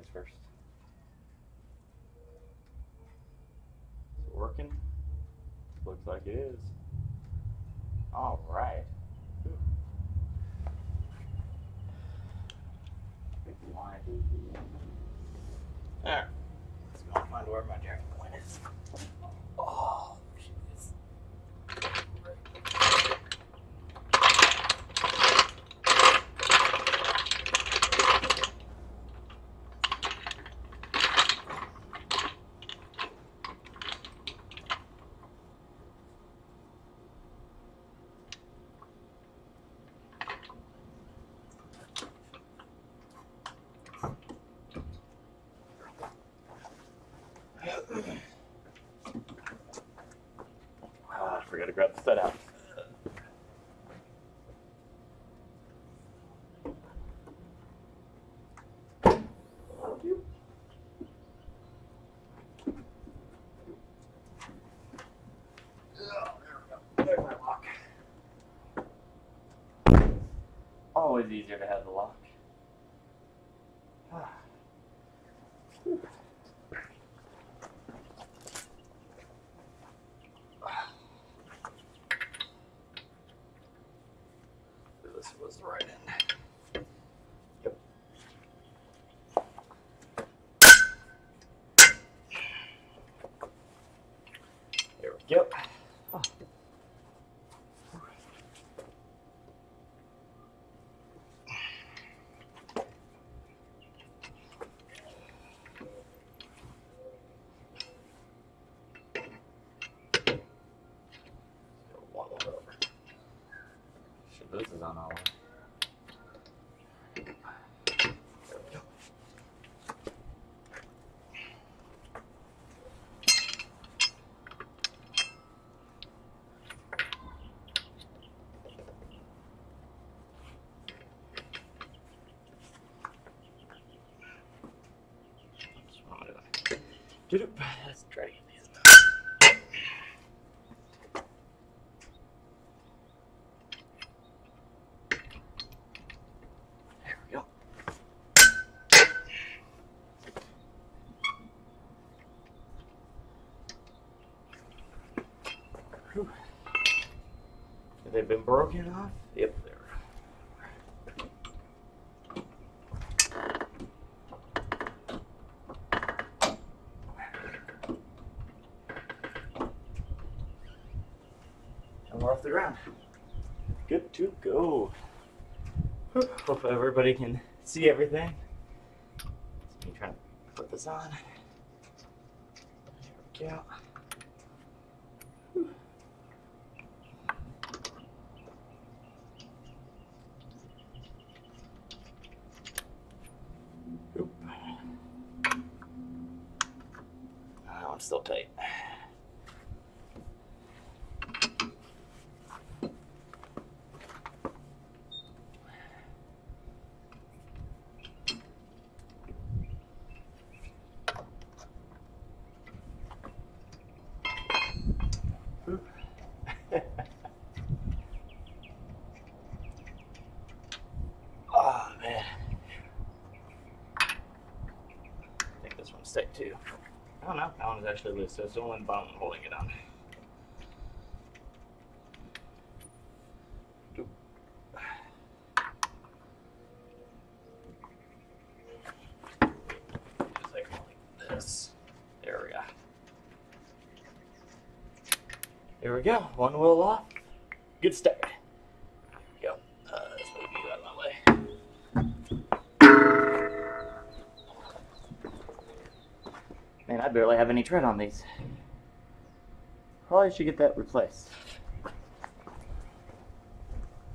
place first. Is it working? Looks like it is. All right. Alright, let's go find where my jacket point is. Oh, shit. Always easier to have the lock. Ah. This was the right end. Yep. There we go. Oh. This is on all. There we go. Let's try to get these done. They've been broken off? Yep, they're. And we're off the ground. Good to go. Hope everybody can see everything. Let me try to put this on. There we go. Still tight. Oh man, I think this one's tight too. I don't know, that one's actually loose, so it's the one bottom holding it on. Just like this. There we go. There we go, one wheel off. Good start. There we go. This will be out of my way. Man, I barely have any tread on these. Probably should get that replaced.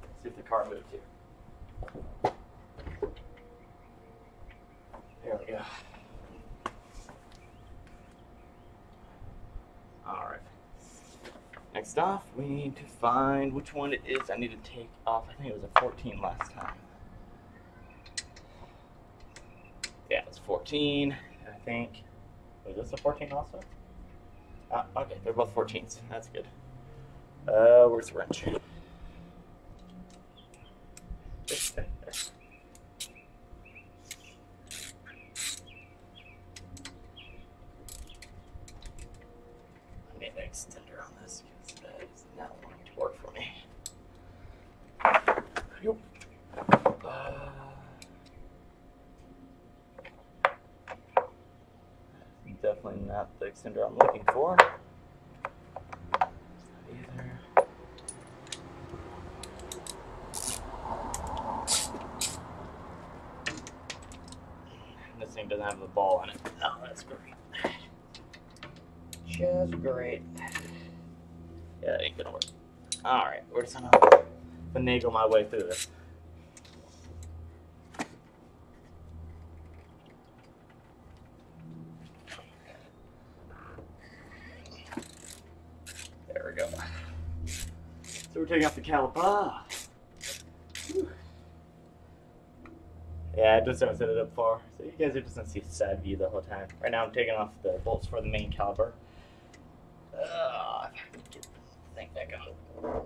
Let's see if the car moves here. There we go. Alright. Next off, we need to find which one it is I need to take off. I think it was a 14 last time. Yeah, it was 14, I think. Is this a 14 also? Ah, okay, they're both 14s. That's good. Where's the wrench? Yep. Definitely not the extender I'm looking for. Doesn't have the ball on it. Oh, that's great. Just great. Yeah, that ain't gonna work. Alright, we're just gonna finagle my way through this. There we go. So we're taking off the caliper. Yeah, I just haven't set it up far, so you guys are just going to see side view the whole time. Right now I'm taking off the bolts for the main caliper. If I can get the thing back on.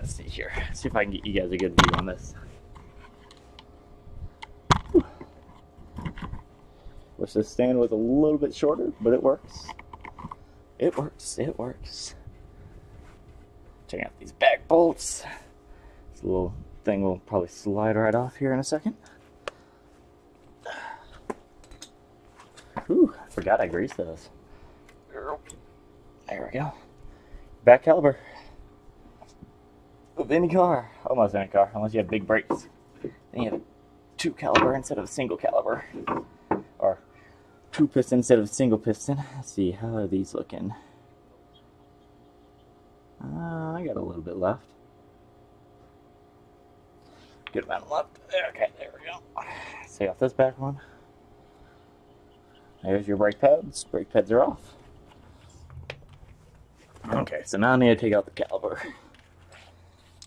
Let's see here. Let's see if I can get you guys a good view on this. Wish this stand was a little bit shorter, but it works. It works, it works. Check out these back bolts. This little thing will probably slide right off here in a second. Ooh, I forgot I greased those. There we go. Back caliper. Of any car. Almost any car, unless you have big brakes. Then you have two caliper instead of a single caliper. Or two piston instead of single piston. Let's see, how are these looking? I got a little bit left. Good amount left. Okay, there we go. So you got this back one. There's your brake pads. Brake pads are off. Okay, so now I need to take out the caliper.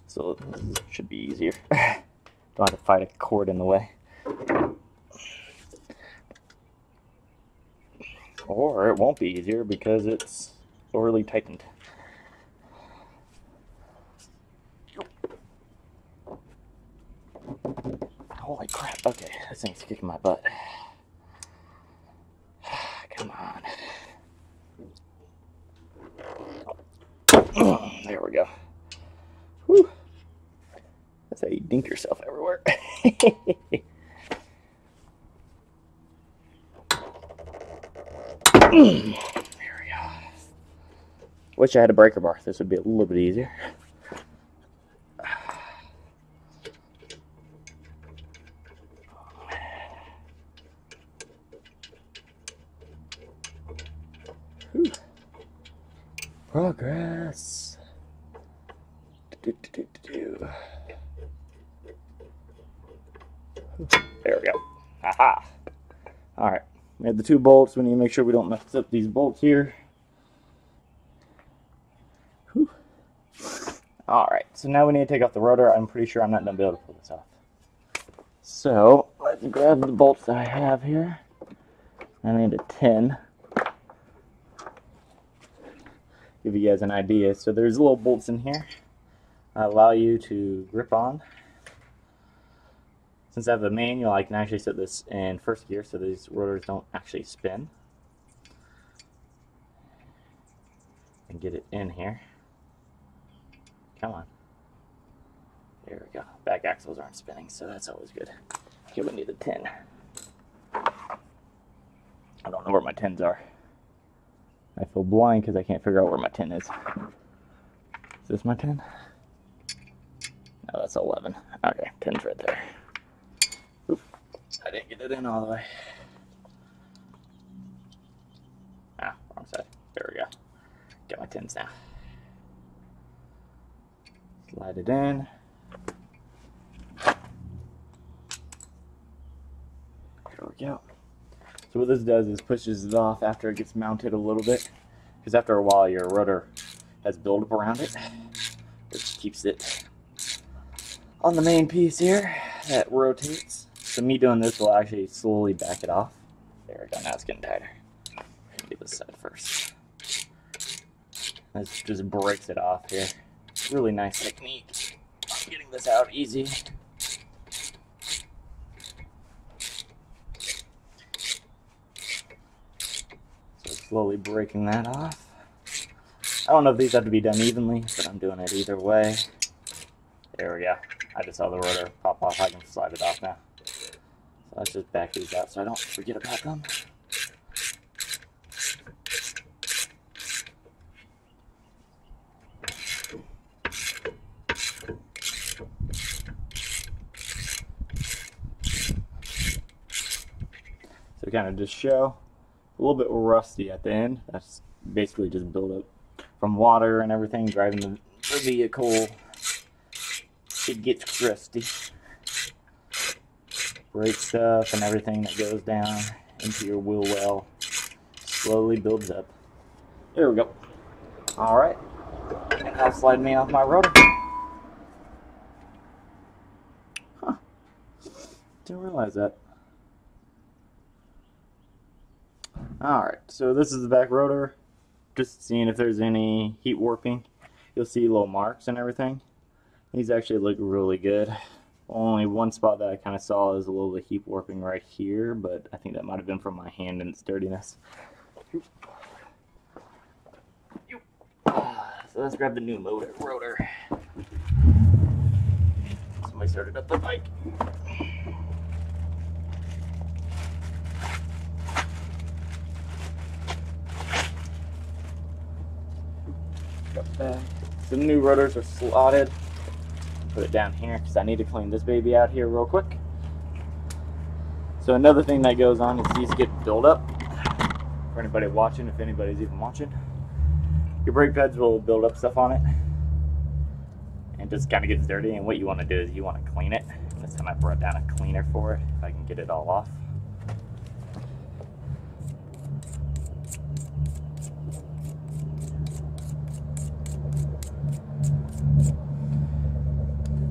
So it should be easier. Don't have to fight a cord in the way. Or it won't be easier because it's overly tightened. Holy crap, okay, this thing's kicking my butt. Come on. There we go. Whew. That's how you dink yourself everywhere. There we go. Wish I had a breaker bar. This would be a little bit easier. Whew. Progress. There we go. Aha. All right. We have the two bolts. We need to make sure we don't mess up these bolts here. Whew. All right, so now we need to take off the rotor. I'm pretty sure I'm not going to be able to pull this off. So let's grab the bolts that I have here. I need a 10. Give you guys an idea. So there's little bolts in here that allow you to grip on. Since I have a manual, I can actually set this in first gear so these rotors don't actually spin. And get it in here. Come on. There we go. Back axles aren't spinning, so that's always good. Okay, we need a 10. I don't know where my 10s are. I feel blind because I can't figure out where my 10 is. Is this my 10? No, that's 11. Okay, 10's right there. I didn't get it in all the way. Ah, wrong side. There we go. Got my 10s now. Slide it in. There we go. So what this does is pushes it off after it gets mounted a little bit. Because after a while your rotor has buildup around it. Which keeps it on the main piece here that rotates. So me doing this will actually slowly back it off. There we go, now it's getting tighter. I'm gonna do this side first. This just breaks it off here. Really nice technique. I'm getting this out easy. slowly breaking that off. I don't know if these have to be done evenly, but I'm doing it either way. There we go. I just saw the rotor pop off. I can slide it off now. So let's just back these out so I don't forget about them. So kind of just show a little bit rusty at the end. That's basically just buildup from water and everything driving the vehicle. It gets rusty. Brake stuff and everything that goes down into your wheel well slowly builds up. There we go. All right, and that'll slide me off my rotor. Huh? Didn't realize that. Alright, so this is the back rotor, just seeing if there's any heat warping. You'll see little marks and everything. These actually look really good. Only one spot that I kind of saw is a little bit heat warping right here, but I think that might have been from my hand and its dirtiness. So let's grab the new rotor. Somebody started up the bike. The new rotors are slotted. Put it down here because I need to clean this baby out here real quick. So another thing that goes on is these get built up. For anybody watching, if anybody's even watching, your brake pads will build up stuff on it, and just kind of gets dirty. And what you want to do is you want to clean it. And this time I brought down a cleaner for it. If I can get it all off.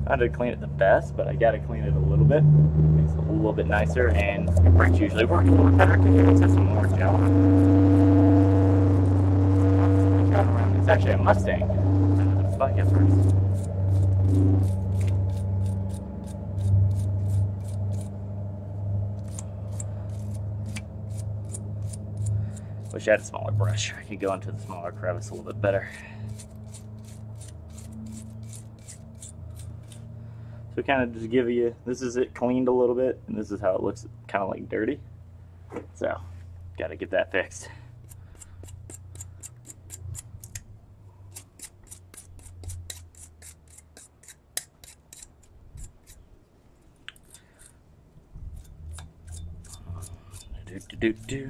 Not to clean it the best, but I gotta clean it a little bit. Makes it a little bit nicer, and your brakes usually work a little bit better because you just have some more gel. It's actually a Mustang. It's a bike at first. Wish I had a smaller brush. I could go into the smaller crevice a little bit better. So kind of just give you, this is it cleaned a little bit, and this is how it looks kind of like dirty. So, got to get that fixed. Do-do-do-do.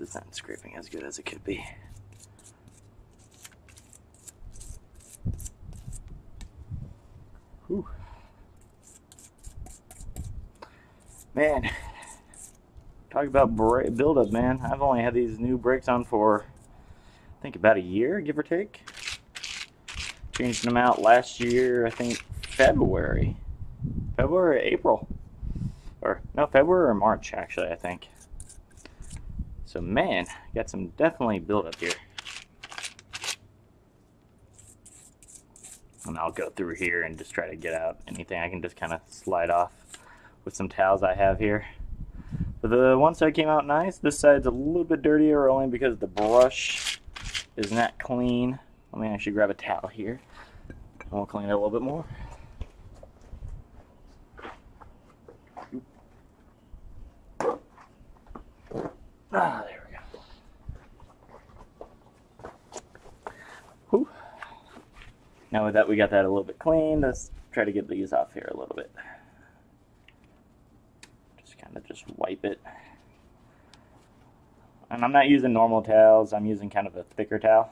It's not scraping as good as it could be. Whew. Man, talk about buildup, man. I've only had these new brakes on for, I think, about a year, give or take. Changed them out last year, I think, February. February, April. Or, no, February or March, actually, I think. So man, got some definitely build up here. And I'll go through here and just try to get out anything. I can just kind of slide off with some towels I have here. But the one side came out nice. This side's a little bit dirtier only because the brush is not clean. Let me actually grab a towel here. And we'll clean it a little bit more. Ah, there we go. Whew. Now with that, we got that a little bit clean. Let's try to get these off here a little bit. Just kind of just wipe it. And I'm not using normal towels. I'm using kind of a thicker towel.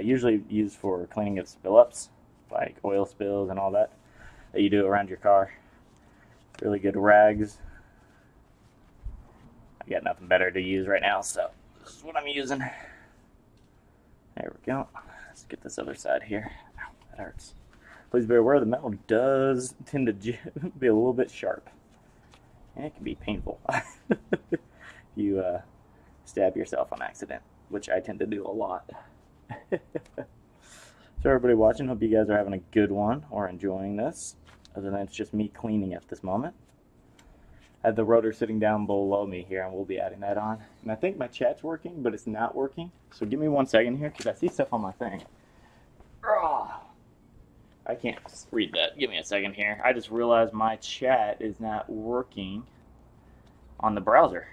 Usually used for cleaning up spill-ups, like oil spills and all that, that you do around your car. Really good rags. I got nothing better to use right now, so this is what I'm using. There we go. Let's get this other side here. Ow, that hurts. Please be aware the metal does tend to be a little bit sharp. And it can be painful if you stab yourself on accident, which I tend to do a lot. So everybody watching, hope you guys are having a good one or enjoying this. Other than it's just me cleaning at this moment. I have the rotor sitting down below me here, and we'll be adding that on. And I think my chat's working, but it's not working. So give me 1 second here, because I see stuff on my thing. Oh, I can't read that. Give me a second here. I just realized my chat is not working on the browser.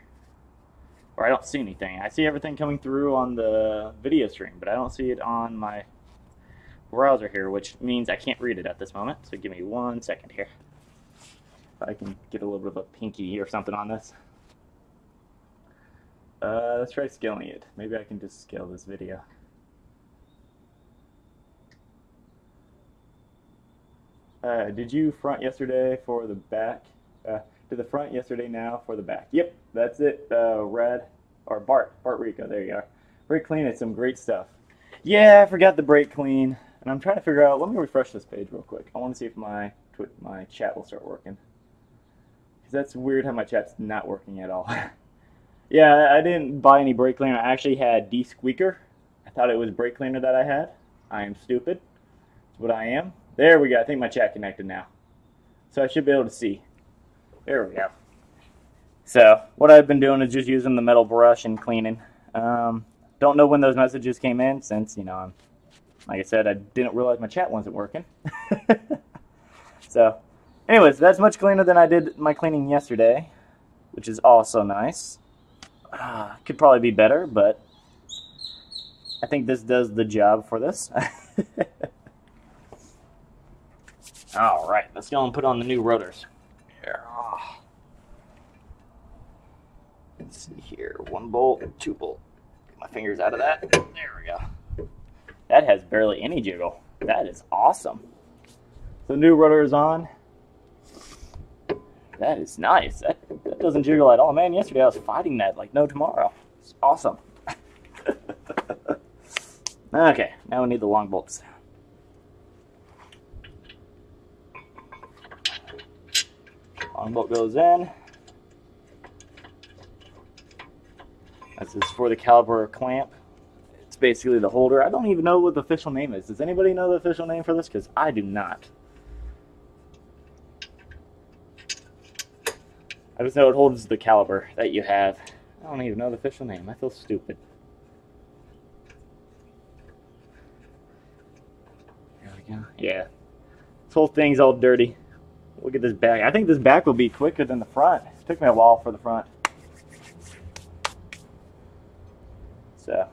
Or I don't see anything. I see everything coming through on the video stream, but I don't see it on my browser here, which means I can't read it at this moment. So give me 1 second here. If I can get a little bit of a pinky or something on this. Let's try scaling it. Maybe I can just scale this video. Did you front yesterday for the back? Did the front yesterday, now for the back? Yep, that's it. Red or Bart Rico. There you are. Brake clean. It's some great stuff. Yeah, I forgot the brake clean. And I'm trying to figure out, let me refresh this page real quick. I want to see if my chat will start working. Because that's weird how my chat's not working at all. Yeah, I didn't buy any brake cleaner. I actually had de-squeaker. I thought it was brake cleaner that I had. I am stupid. That's what I am. There we go. I think my chat connected now. So I should be able to see. There we go. So what I've been doing is just using the metal brush and cleaning. Don't know when those messages came in since, you know, like I said, I didn't realize my chat wasn't working. So, anyways, that's much cleaner than I did my cleaning yesterday, which is also nice. Could probably be better, but I think this does the job for this. All right, let's go and put on the new rotors. Here. Let's see here, 1 bolt, 2 bolt. Get my fingers out of that. There we go. That has barely any jiggle. That is awesome. So the new rotor is on. That is nice. That doesn't jiggle at all. Man, yesterday I was fighting that like no tomorrow. It's awesome. Okay, now we need the long bolts. Long bolt goes in. This is for the caliper clamp. Basically the holder. I don't even know what the official name is. Does anybody know the official name for this? Because I do not. I just know it holds the caliper that you have. I don't even know the official name. I feel stupid. There we go. Yeah. This whole thing's all dirty. Look at this back. I think this back will be quicker than the front. It took me a while for the front. So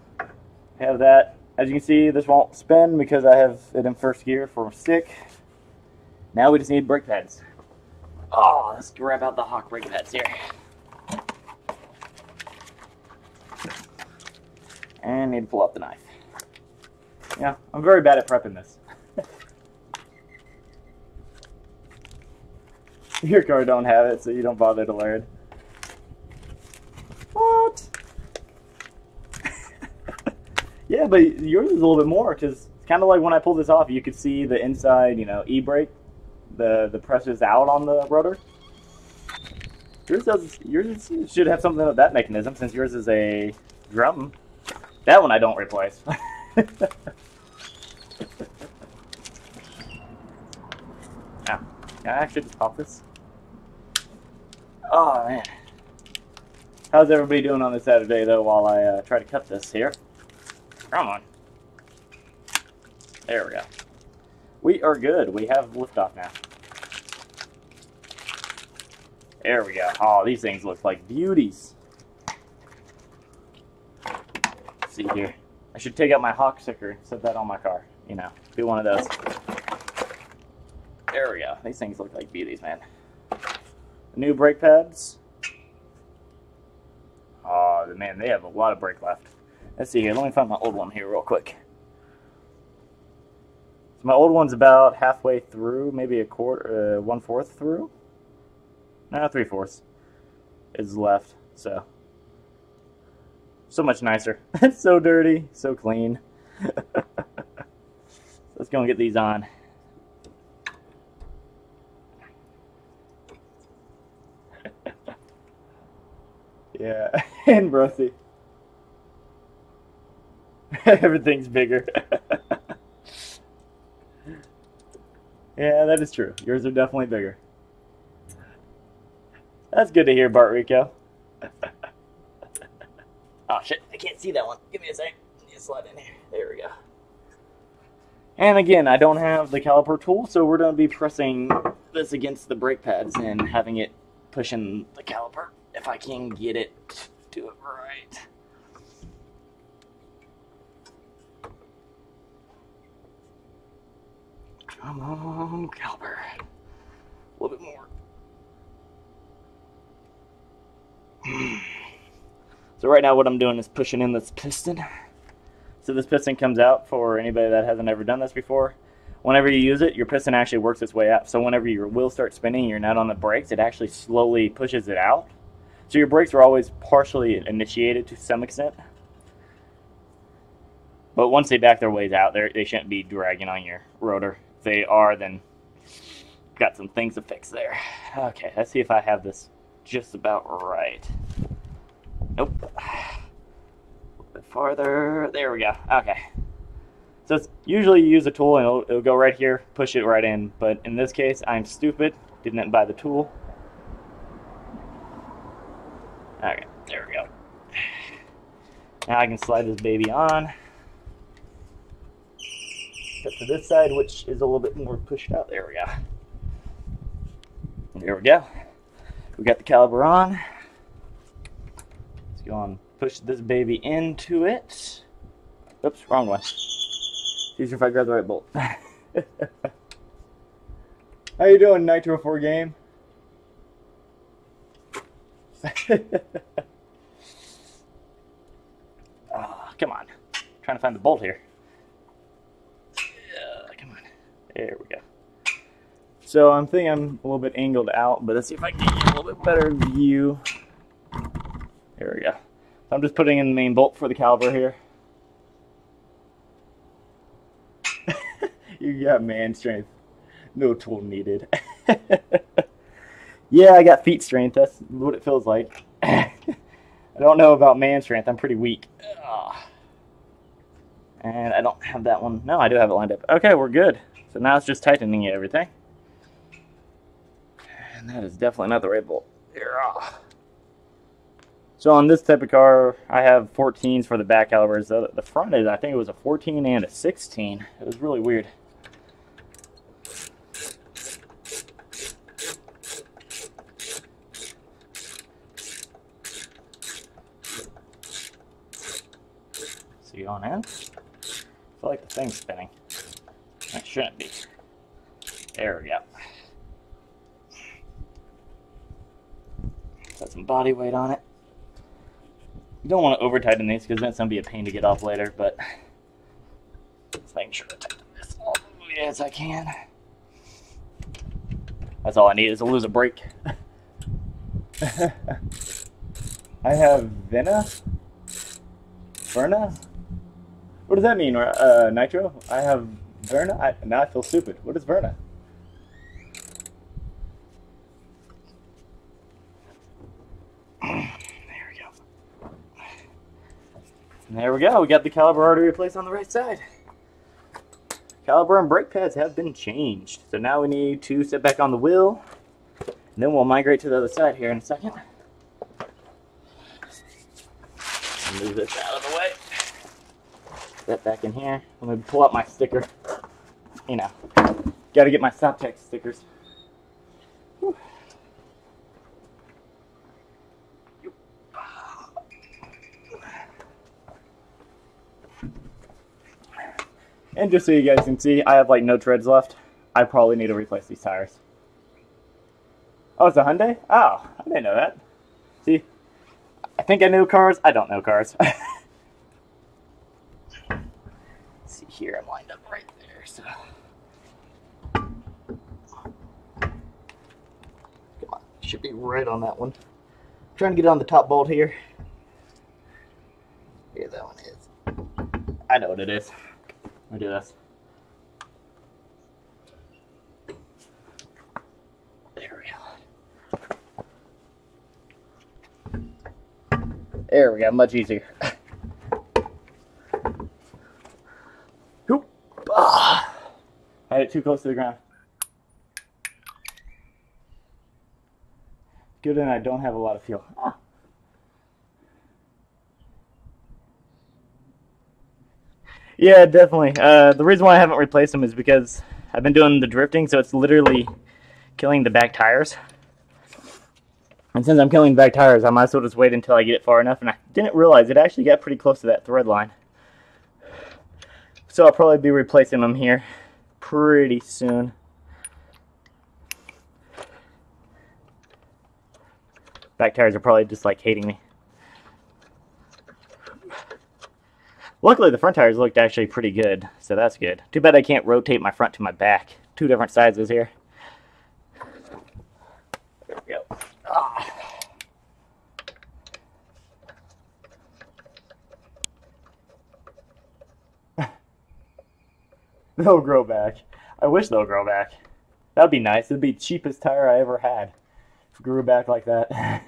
have that. As you can see, this won't spin because I have it in first gear for a stick. Now we just need brake pads. Oh, let's grab out the Hawk brake pads here. And need to pull out the knife. Yeah, I'm very bad at prepping this. Your car don't have it, so you don't bother to learn. What? Yeah, but yours is a little bit more, because it's kind of like when I pulled this off, you could see the inside, you know, e-brake, the pressure's out on the rotor. Yours should have something of that mechanism, since yours is a drum. That one I don't replace. Now, can I actually just pop this? Oh, man. How's everybody doing on this Saturday, though, while I try to cut this here? Come on. There we go. We are good. We have liftoff now. There we go. Oh, these things look like beauties. Let's see here. I should take out my Hawk sticker and set that on my car. You know, be one of those. There we go. These things look like beauties, man. New brake pads. Oh, man, they have a lot of brake left. Let's see here, let me find my old one here real quick. So my old one's about halfway through, maybe a quarter, 1/4 through? No, 3/4 is left, so much nicer. It's so dirty, so clean. Let's go and get these on. Yeah, and Brothy. Everything's bigger. Yeah, that is true. Yours are definitely bigger. That's good to hear, Bart Rico. Oh, shit. I can't see that one. Give me a second. Let me slide in here. There we go. And again, I don't have the caliper tool, so we're going to be pressing this against the brake pads and having it push in the caliper. If I can get it to do it right. Come on, caliper. A little bit more. So right now what I'm doing is pushing in this piston. So this piston comes out, for anybody that hasn't ever done this before. Whenever you use it, your piston actually works its way out. So whenever your wheel starts spinning, you're not on the brakes, it actually slowly pushes it out. So your brakes are always partially initiated to some extent. But once they back their ways out, they shouldn't be dragging on your rotor. If they are, then got some things to fix there. Okay, let's see if I have this just about right. Nope. A little bit farther. There we go. Okay. So it's, usually you use a tool and it'll go right here, push it right in. But in this case, I'm stupid. Didn't buy the tool. Okay. There we go. Now I can slide this baby on. Except for this side, which is a little bit more pushed out. There we go. There we go. We got the caliper on. Let's go on, push this baby into it. Oops, wrong one. It's easier if I grab the right bolt. How you doing, Nitro4 Game? Oh, come on. I'm trying to find the bolt here. Yeah, come on. There we go. So I'm thinking I'm a little bit angled out, but let's see if I can get a little bit better view. There we go. So I'm just putting in the main bolt for the caliper here. You got man strength. No tool needed. Yeah, I got feet strength. That's what it feels like. I don't know about man strength. I'm pretty weak. Ugh. And I don't have that one. No, I do have it lined up. Okay, we're good. So now it's just tightening everything. And that is definitely not the right bolt. Yeah. So on this type of car, I have 14s for the back calipers. The front is, I think it was a 14 and a 16. It was really weird. See on in. I feel like the thing's spinning. It shouldn't be. There we go. Got some body weight on it. You don't want to over tighten these because that's going to be a pain to get off later, but let's make sure I tighten this all the way as I can. That's all I need is to lose a brake. I have Verna? What does that mean, Nitro? I have Verna? Now I feel stupid. What is Verna? There we go, we got the caliper already replaced on the right side. Caliper and brake pads have been changed. So now we need to sit back on the wheel, and then we'll migrate to the other side here in a second. Move this out of the way. Set back in here. I'm gonna pull out my sticker. You know, gotta get my StopTech stickers. Whew. And just so you guys can see, I have like no treads left. I probably need to replace these tires. Oh, it's a Hyundai? Oh, I didn't know that. See, I think I knew cars. I don't know cars. See here, I'm lined up right there. So, come on, should be right on that one. I'm trying to get on the top bolt here. Here that one is. I know what it is. Let me do this. There we go. There we go. Much easier. Had it too close to the ground. Good, and I don't have a lot of fuel. Ah. Yeah, definitely. The reason why I haven't replaced them is because I've been doing the drifting, so it's literally killing the back tires. And since I'm killing the back tires, I might as well just wait until I get it far enough. And I didn't realize it actually got pretty close to that thread line. So I'll probably be replacing them here pretty soon. Back tires are probably just like hating me. Luckily the front tires looked actually pretty good, so that's good. Too bad I can't rotate my front to my back. Two different sizes here. There we go. Ah. They'll grow back. I wish they'll grow back. That'd be nice. It'd be the cheapest tire I ever had. If it grew back like that.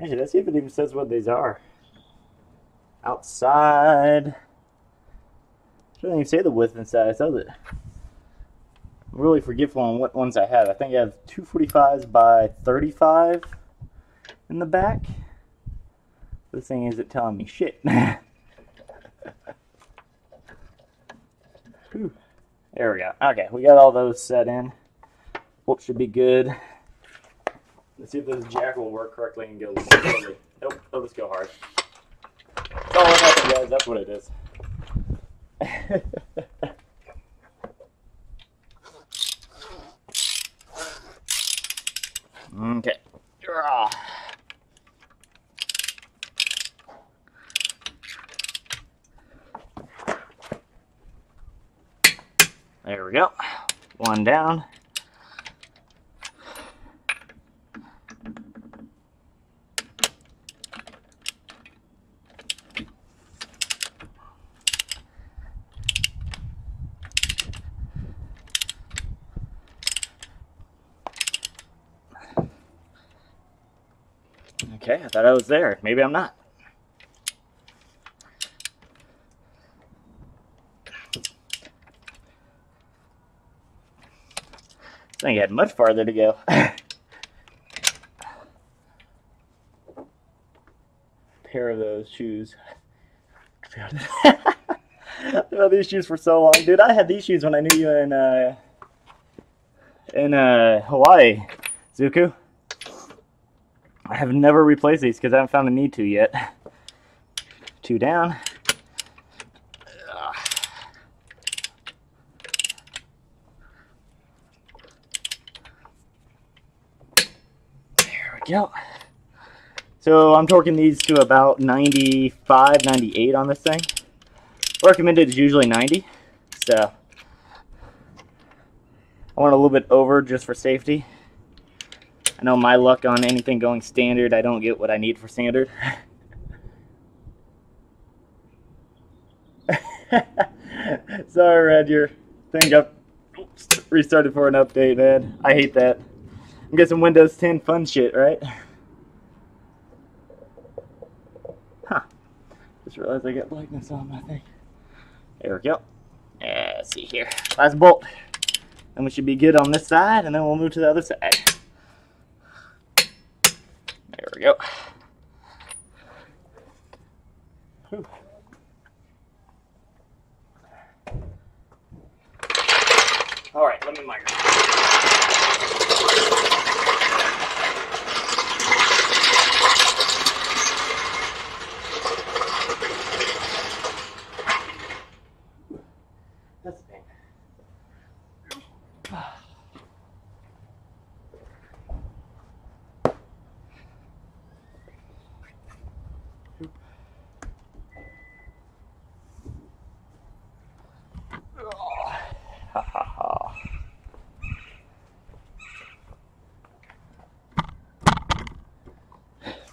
Actually, let's see if it even says what these are. Outside. It doesn't even say the width and size, does it? I'm really forgetful on what ones I have. I think I have 245s by 35 in the back. This thing isn't telling me shit. There we go. Okay, we got all those set in. What should be good. Let's see if this jack will work correctly and go slowly. Nope, it'll just go hard. It's all enough, guys. That's what it is. Okay. There we go. One down. Okay, I thought I was there. Maybe I'm not. I think I had much farther to go. Pair of those shoes. I've had these shoes for so long. Dude, I had these shoes when I knew you in Hawaii, Zuku. I have never replaced these because I haven't found the need to yet. Two down. There we go. So I'm torquing these to about 95, 98 on this thing. Recommended is usually 90. So I went a little bit over just for safety. I know my luck on anything going standard, I don't get what I need for standard. Sorry, Red, your thing got restarted for an update, man. I hate that. I'm guessing Windows 10 fun shit, right? Huh. Just realized I got blackness on my thing. There we go. Yeah, let's see here. Last bolt. Then we should be good on this side, and then we'll move to the other side. There we go. Whew. All right, let me migrate. That's the thing.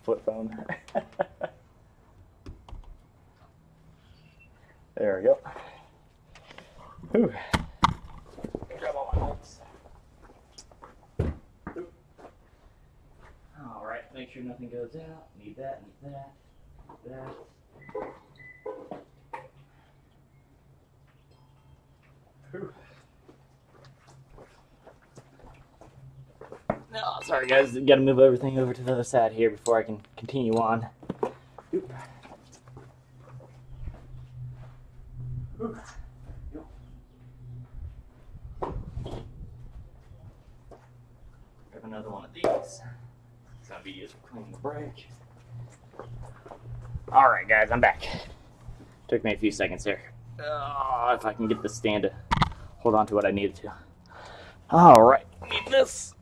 Flip phone. There we go. Whew. Grab all my bolts. All right. Make sure nothing goes out. Need that, need that, need that. Whew. No, sorry guys, I've got to move everything over to the other side here before I can continue on. Oop. Whew. Grab another one of these. It's going to be used for cleaning the brake. Alright guys, I'm back. Took me a few seconds here. Oh, if I can get the stand to hold on to what I needed to. Alright, need this.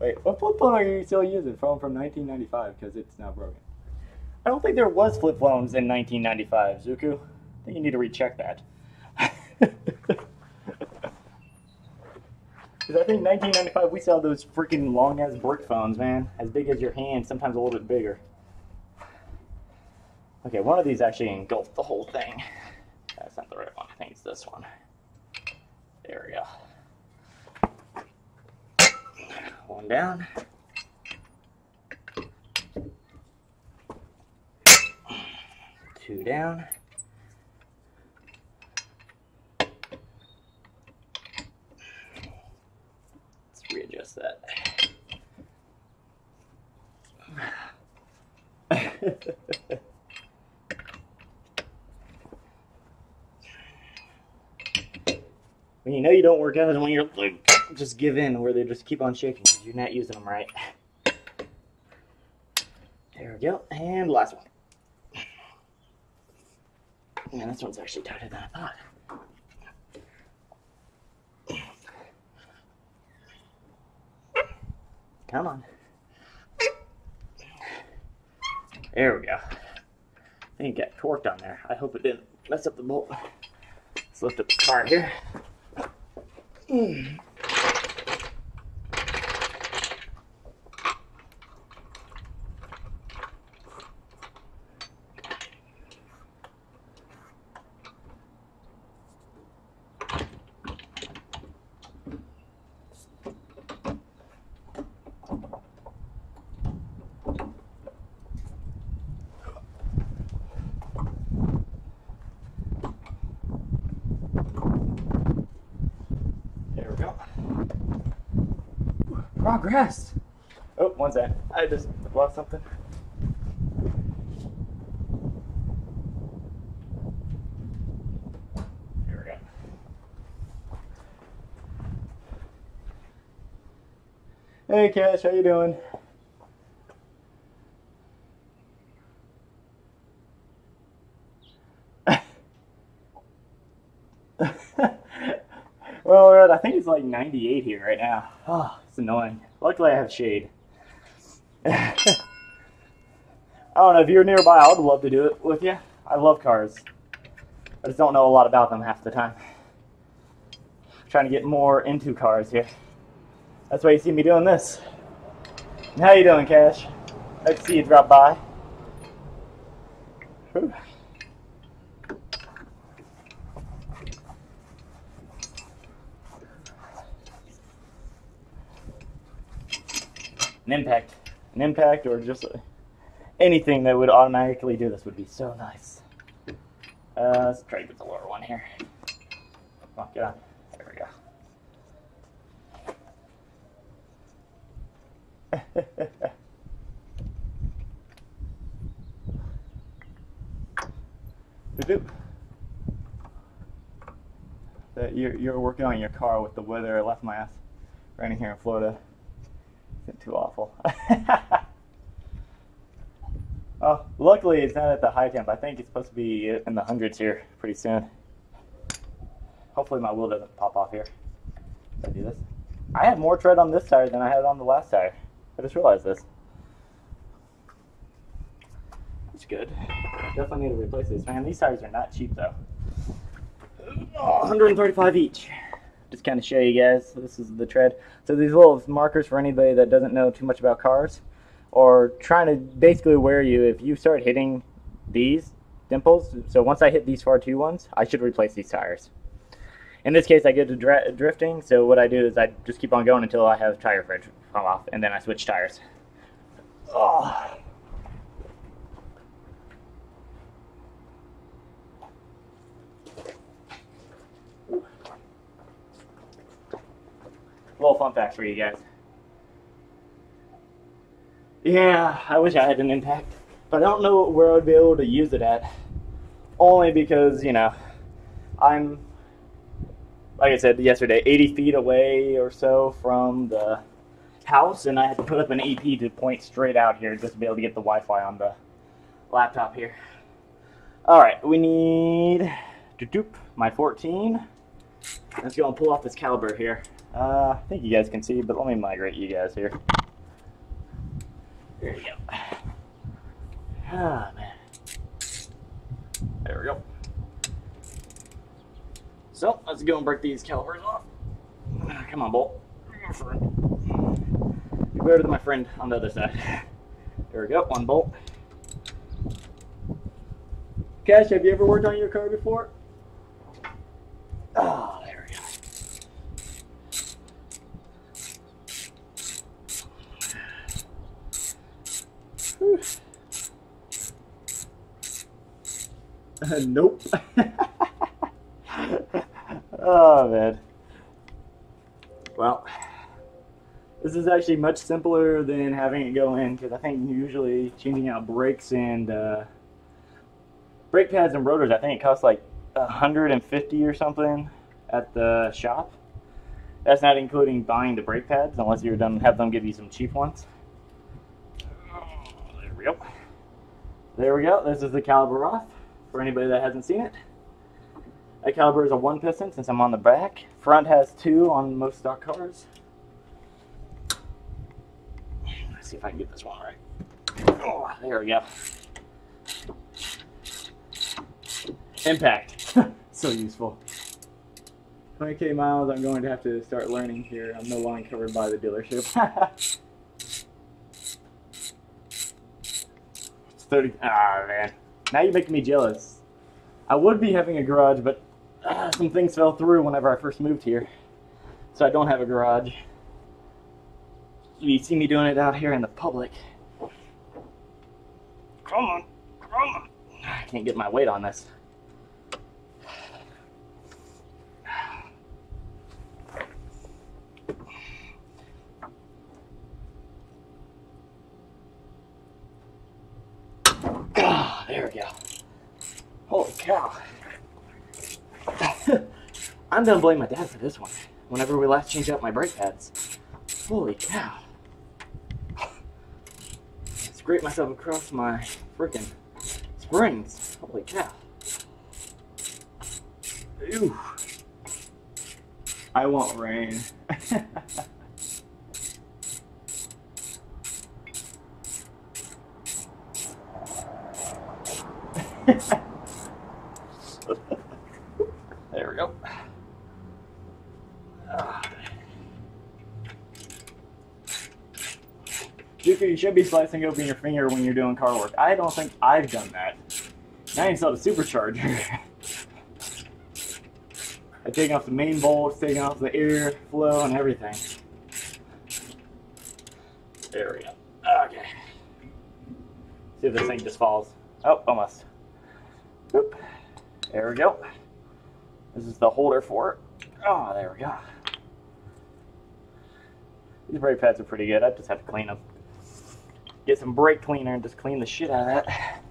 Wait, what flip phone are you still using? Phone from 1995, because it's not broken. I don't think there was flip phones in 1995, Zuku. I think you need to recheck that. Because I think 1995, we saw those freaking long-ass brick phones, man. As big as your hand, sometimes a little bit bigger. Okay, one of these actually engulfed the whole thing. That's not the right one. I think it's this one. There we go. One down. Two down. Readjust that. When you know you don't work out is when you're like, just give in, where they just keep on shaking because you're not using them right. There we go, and last one. Man, this one's actually tighter than I thought. Come on. There we go. I think it got torqued on there. I hope it didn't mess up the bolt. Let's lift up the car here. Progress. Oh, one sec. I just lost something. There we go. Hey, Cash, how you doing? Well, Red, I think it's like 98 here right now. Oh. It's annoying. Luckily I have shade. I don't know, if you're nearby I would love to do it with you. I love cars. I just don't know a lot about them half the time. I'm trying to get more into cars here. That's why you see me doing this. How you doing, Cash? Nice to see you drop by. Whew. An impact or just anything that would automatically do this would be so nice. Let's try to get the lower one here. Come on, get on. There we go. Doop doop. You're working on your car with the weather. I left my ass running here in Florida. Isn't too awful. Oh, luckily it's not at the high temp. I think it's supposed to be in the hundreds here pretty soon. Hopefully my wheel doesn't pop off here. Did I do this? I had more tread on this tire than I had on the last tire. I just realized this. That's good. Definitely need to replace this. Man, these tires are not cheap though. Oh, 135 each. Just kind of show you guys, this is the tread. So these little markers, for anybody that doesn't know too much about cars, are trying to basically wear you, if you start hitting these dimples. So once I hit these far two ones, I should replace these tires. In this case, I get to drifting, so what I do is I just keep on going until I have tire pressure come off, and then I switch tires. Oh. Little fun fact for you guys. Yeah, I wish I had an impact, but I don't know where I'd be able to use it at. Only because, you know, I'm, like I said yesterday, 80 feet away or so from the house, and I had to put up an EP to point straight out here just to be able to get the Wi-Fi on the laptop here. Alright, we need my 14. Let's go and pull off this caliber here. I think you guys can see, but let me migrate you guys here. There you go. Ah, man. There we go. So, let's go and break these calipers off. Come on, Bolt. Go over to my friend on the other side. There we go, one bolt. Cash, have you ever worked on your car before? Oh, there we go. Whew. Nope. Oh, man. Well, this is actually much simpler than having it go in, because I think usually changing out brakes and brake pads and rotors, I think it costs like $150 or something at the shop. That's not including buying the brake pads, unless you're done have them give you some cheap ones. There we go. There we go. This is the caliber off. For anybody that hasn't seen it, a caliber is a 1 piston since I'm on the back. Front has 2 on most stock cars. Let's see if I can get this one right. Oh, there we go. Impact. So useful. 20K miles I'm going to have to start learning here. I'm no longer covered by the dealership. It's 30. Ah, man. Now you're making me jealous. I would be having a garage, but some things fell through whenever I first moved here. So I don't have a garage. You see me doing it out here in the public. Come on, come on. I can't get my weight on this. Oh, there we go. Holy cow. I'm gonna blame my dad for this one. Whenever we last changed out my brake pads. Holy cow. Scrape myself across my freaking springs. Holy cow. Ooh. I won't rain. There we go. Duker, you should be slicing open your finger when you're doing car work. I don't think I've done that. Now you installed a supercharger. I'm taking off the main bolts, taking off the air flow and everything. There we go. Okay. See if this thing just falls. Oh, almost. Oop. There we go. This is the holder for it. Oh, there we go. These brake pads are pretty good. I just have to clean them. Get some brake cleaner and just clean the shit out of that.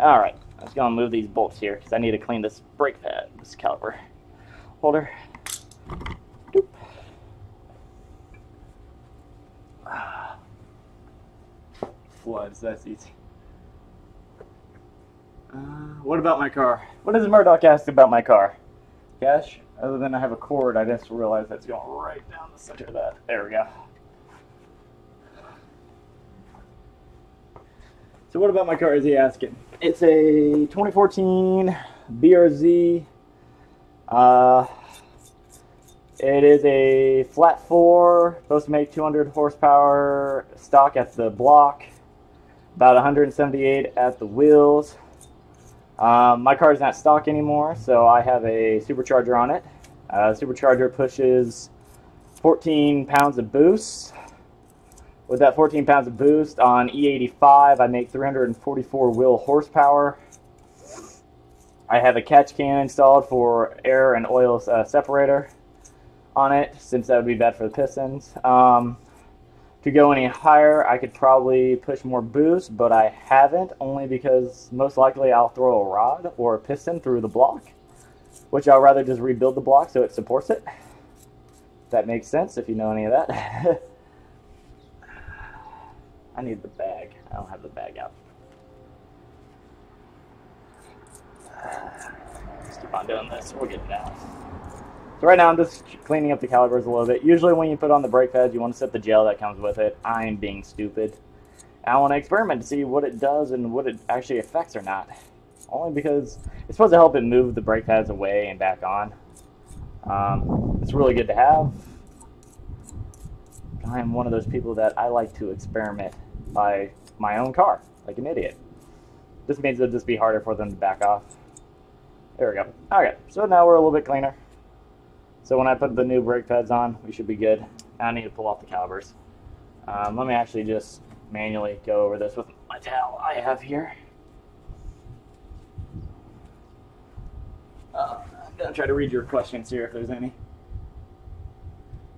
Alright, let's go and move these bolts here because I need to clean this brake pad, this caliper holder. Doop. Ah. Floods, that's easy. What about my car? What does Murdoch ask about my car? Cash? Other than I have a cord, I just realized that's going right down the center of that. There we go. So what about my car is he asking? It's a 2014 BRZ. It is a flat 4, supposed to make 200 horsepower, stock at the block, about 178 at the wheels. My car is not stock anymore, so I have a supercharger on it. Supercharger pushes 14 pounds of boost. With that 14 pounds of boost on E85, I make 344 wheel horsepower. I have a catch can installed for air and oil separator on it, since that would be bad for the pistons. To go any higher, I could probably push more boost, but I haven't, only because most likely I'll throw a rod or a piston through the block, which I'll rather just rebuild the block so it supports it. If that makes sense, if you know any of that. I need the bag. I don't have the bag out. Just keep on doing this. We'll get it out. So right now I'm just cleaning up the calipers a little bit. Usually when you put on the brake pads, you want to set the gel that comes with it. I am being stupid. I want to experiment to see what it does and what it actually affects or not. Only because it's supposed to help it move the brake pads away and back on. It's really good to have. I am one of those people that I like to experiment by my own car, like an idiot. This means it'll just be harder for them to back off. There we go. Okay, so now we're a little bit cleaner. So when I put the new brake pads on, we should be good. Now I need to pull off the calipers. Let me actually just manually go over this with my towel I have here. I'm going to try to read your questions here if there's any.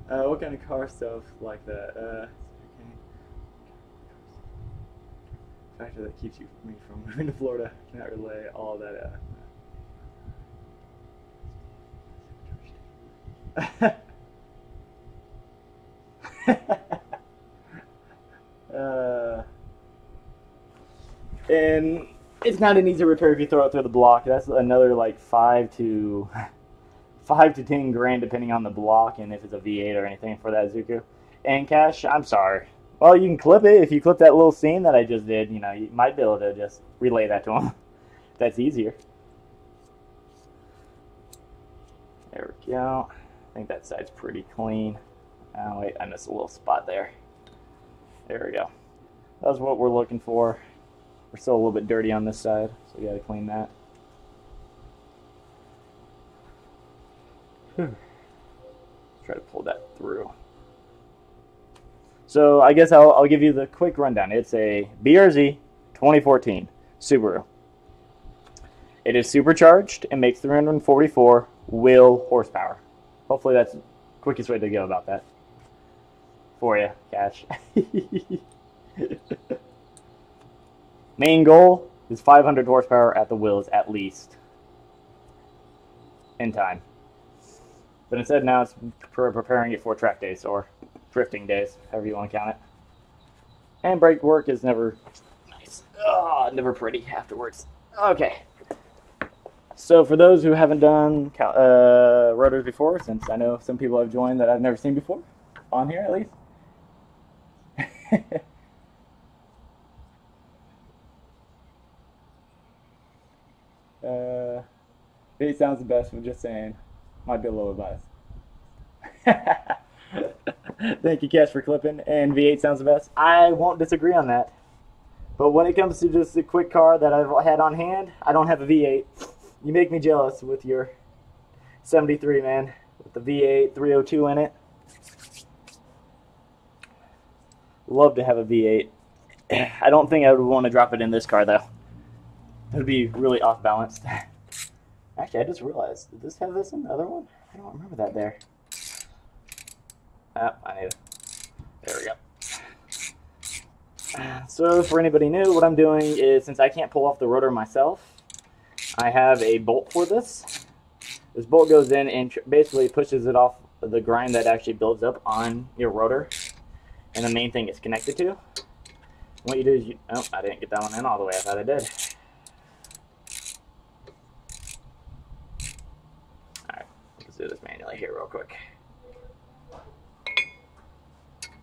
What kind of car stuff like that? Factor that keeps me from moving to Florida. Cannot relay all that out. And it's not an easy repair if you throw it through the block. That's another like $5 to $10 grand depending on the block and if it's a V8 or anything for that Zuku. And Cash, I'm sorry. Well, you can clip it. If you clip that little scene that I just did, you know, you might be able to just relay that to him. That's easier. There we go. I think that side's pretty clean. Oh, wait, I missed a little spot there. There we go. That's what we're looking for. We're still a little bit dirty on this side, so we gotta clean that. Try to pull that through. So I guess I'll give you the quick rundown. It's a BRZ 2014 Subaru. It is supercharged and makes 344 wheel horsepower. Hopefully that's the quickest way to go about that for you, Cash. Main goal is 500 horsepower at the wheels at least in time. But instead now it's preparing it for track days or drifting days, however you want to count it. And brake work is never nice. Oh, never pretty afterwards. Okay. So for those who haven't done rotors before, since I know some people have joined that I've never seen before, on here at least. It sounds the best, I'm just saying. Might be a little biased. Thank you, Cash, for clipping. And V8 sounds the best. I won't disagree on that. But when it comes to just a quick car that I've had on hand, I don't have a V8. You make me jealous with your 73, man. With the V8 302 in it. Love to have a V8. I don't think I would want to drop it in this car, though. It would be really off-balanced. Actually, I just realized, did this have this in the other one? I don't remember that there. Oh, I need it. There we go. So, for anybody new, what I'm doing is, since I can't pull off the rotor myself, I have a bolt for this. This bolt goes in and basically pushes it off the grind that actually builds up on your rotor, and the main thing it's connected to. What you do is you... Oh, I didn't get that one in all the way. I thought I did. Do this manually here real quick.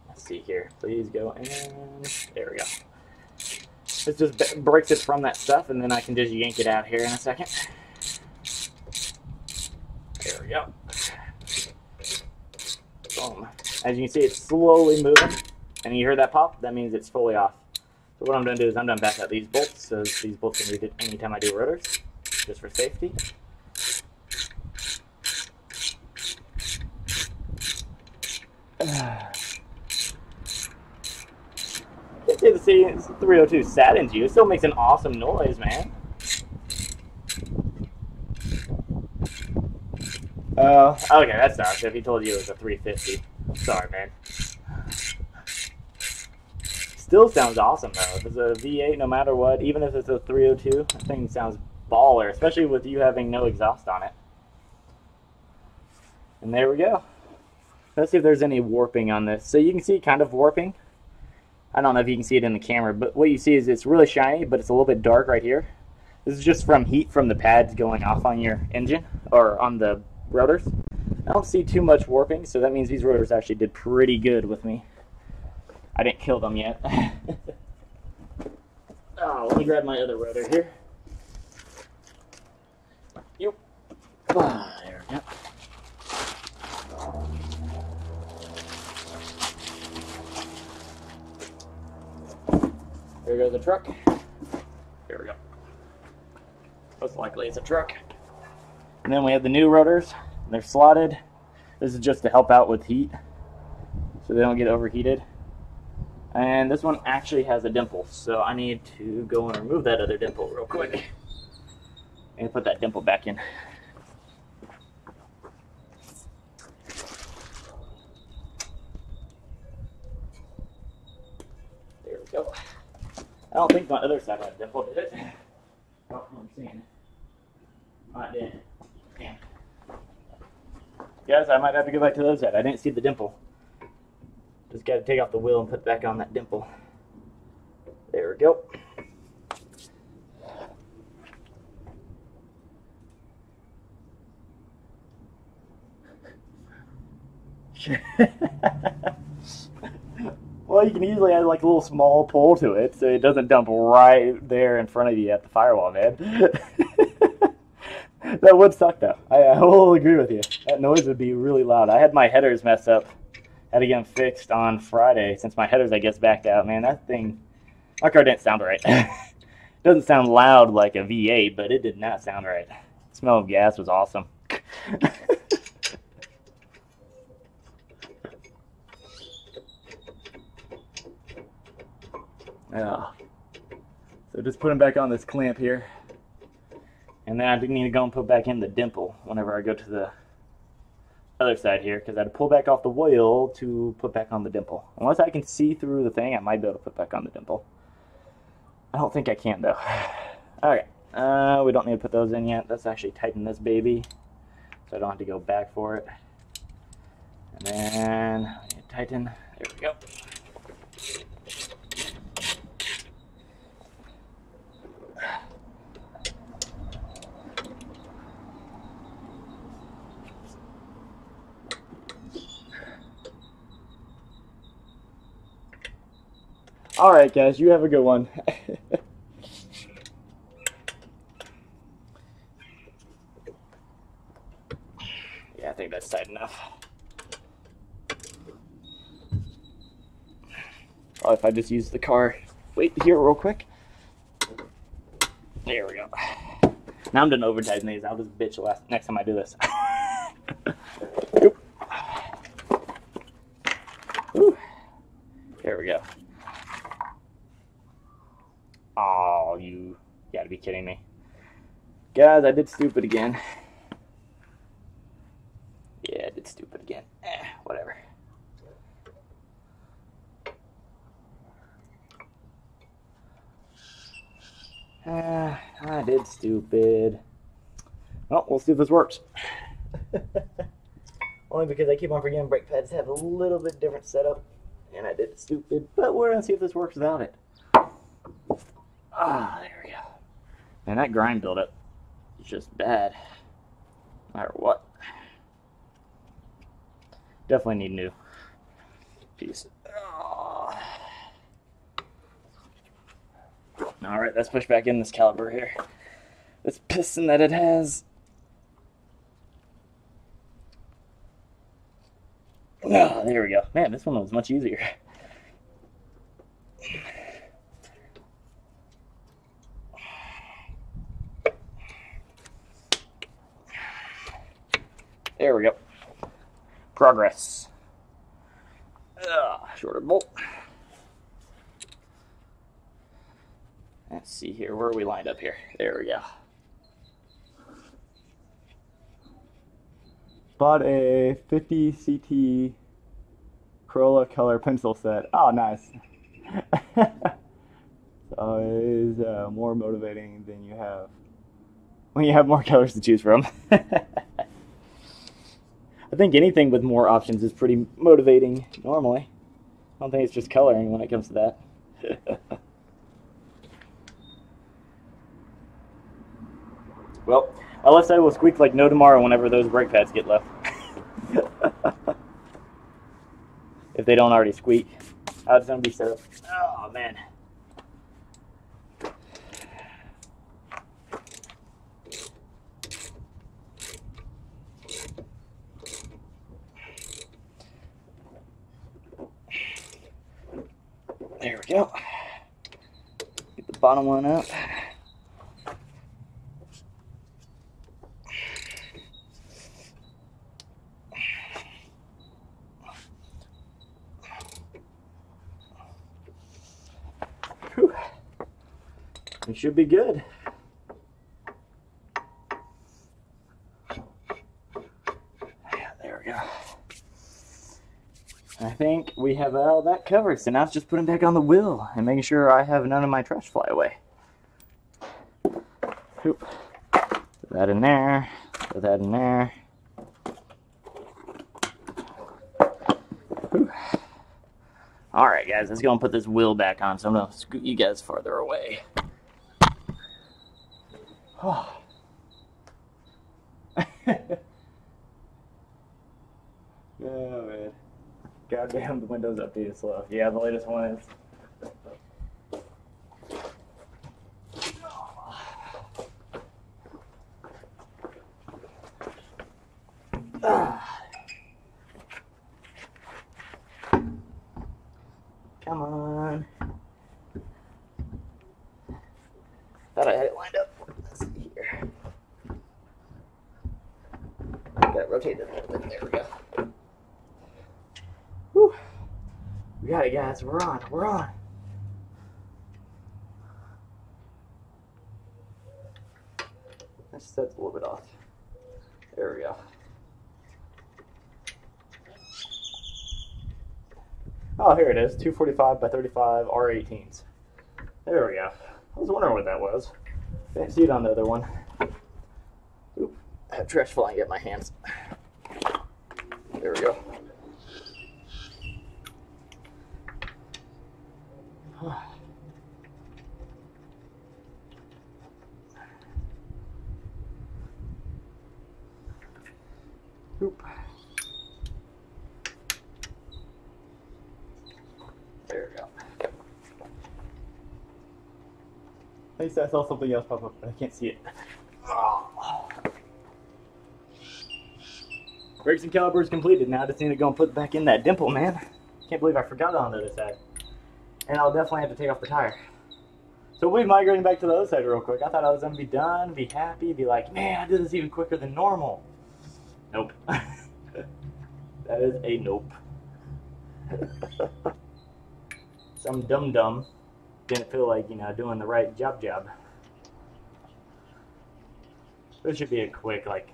Let's see here. Please go in. There we go. This just breaks it from that stuff, and then I can just yank it out here in a second. There we go. Boom. As you can see, it's slowly moving, and you hear that pop, that means it's fully off. So what I'm going to do is I'm going to back out these bolts, so these bolts can be hit anytime I do rotors, just for safety. The C302 saddens you. It still makes an awesome noise, man. Okay, that sucks. If he told you it was a 350, sorry, man. Still sounds awesome though. If it's a V8, no matter what, even if it's a 302, that thing sounds baller, especially with you having no exhaust on it. And there we go. Let's see if there's any warping on this. So you can see kind of warping. I don't know if you can see it in the camera, but what you see is it's really shiny, but it's a little bit dark right here. This is just from heat from the pads going off on your engine, or on the rotors. I don't see too much warping, so that means these rotors actually did pretty good with me. I didn't kill them yet. Oh, let me grab my other rotor here. Yep. Ah, there we go. There goes the truck. Here we go. Most likely it's a truck. And then we have the new rotors. They're slotted. This is just to help out with heat, so they don't get overheated. And this one actually has a dimple, so I need to go and remove that other dimple real quick. And put that dimple back in. There we go. I don't think my other side had a dimple, did it? Oh, I'm seeing it. Oh, it did. Damn. Guys, I might have to go back to those side. I didn't see the dimple. Just got to take off the wheel and put back on that dimple. There we go. Well, you can usually add like a little small pole to it so it doesn't dump right there in front of you at the firewall, man. That would suck though. I will agree with you. That noise would be really loud. I had my headers messed up. Had to get them fixed on Friday since my headers, I guess, backed out. Man, that thing, my car didn't sound right. It doesn't sound loud like a V8, but it did not sound right. The smell of gas was awesome. Oh. So just putting back on this clamp here, and then I do need to go and put back in the dimple whenever I go to the other side here, because I had to pull back off the wheel to put back on the dimple. Unless I can see through the thing, I might be able to put back on the dimple. I don't think I can though. Alright, we don't need to put those in yet. Let's actually tighten this baby so I don't have to go back for it. And then tighten, there we go. Alright guys, you have a good one. Yeah, I think that's tight enough. Oh, if I just use the car weight here real quick. There we go. Now I'm done over-tightening these. I'll just bitch next time I do this. Ooh. There we go. Oh, you gotta be kidding me. Guys, I did stupid again. Yeah, I did stupid again. Whatever. I did stupid. Well, we'll see if this works. Only because I keep on forgetting brake pads have a little bit different setup, and I did stupid, but we're gonna see if this works without it. Ah, there we go. Man, that grind buildup is just bad, no matter what. Definitely need a new piece. Oh. Alright, let's push back in this caliper here. This piston that it has. Oh, there we go. Man, this one was much easier. There we go. Progress. Shorter bolt. Let's see here. Where are we lined up here? There we go. Bought a 50 CT Corolla color pencil set. Oh, nice. So it is more motivating than you have when you have more colors to choose from. I think anything with more options is pretty motivating normally. I don't think it's just coloring when it comes to that. Well, my left side will squeak like no tomorrow whenever those brake pads get left. If they don't already squeak. Oh, it's going to be set up. Oh, man. There we go. Get the bottom one up. It should be good. Yeah, there we go. I think we have all that covered, so now it's just putting back on the wheel and making sure I have none of my trash fly away. Oop. Put that in there. Put that in there. Oop. All right, guys, let's go and put this wheel back on, so I'm gonna scoot you guys farther away. Oh. Oh, man. Goddamn, the Windows update is slow. Yeah, the latest one is. Come on. Thought I had it lined up. Rotate it a little bit. There we go. Whew. We got it, guys. We're on. We're on. That set's a little bit off. There we go. Oh, here it is. 245 by 35 R18s. There we go. I was wondering what that was. Didn't see it on the other one. Oop. I have trash flying at my hands. There we go. Oop. There we go. At least I saw something else pop up, but I can't see it. Brakes and calipers completed. Now I just need to go and put back in that dimple, man. Can't believe I forgot it on the other side. And I'll definitely have to take off the tire. So we'll be migrating back to the other side real quick. I thought I was going to be done, be happy, be like, man, I did this even quicker than normal. Nope. That is a nope. Some dum-dum didn't feel like, you know, doing the right job. It should be a quick, like,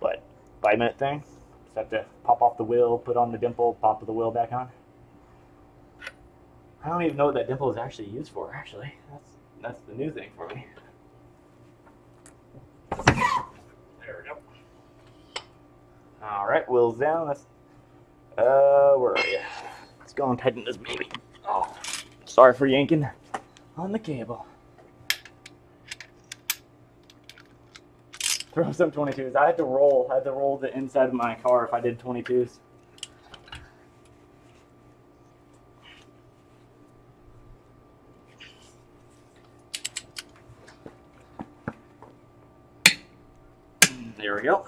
but 5-minute thing. Just have to pop off the wheel, put on the dimple, pop the wheel back on. I don't even know what that dimple is actually used for, actually. That's the new thing for me. There we go. Alright, wheels down. Let's, where are you? Let's go and tighten this baby. Oh, sorry for yanking on the cable. Throw some 22s. I had to roll the inside of my car if I did 22s. There we go.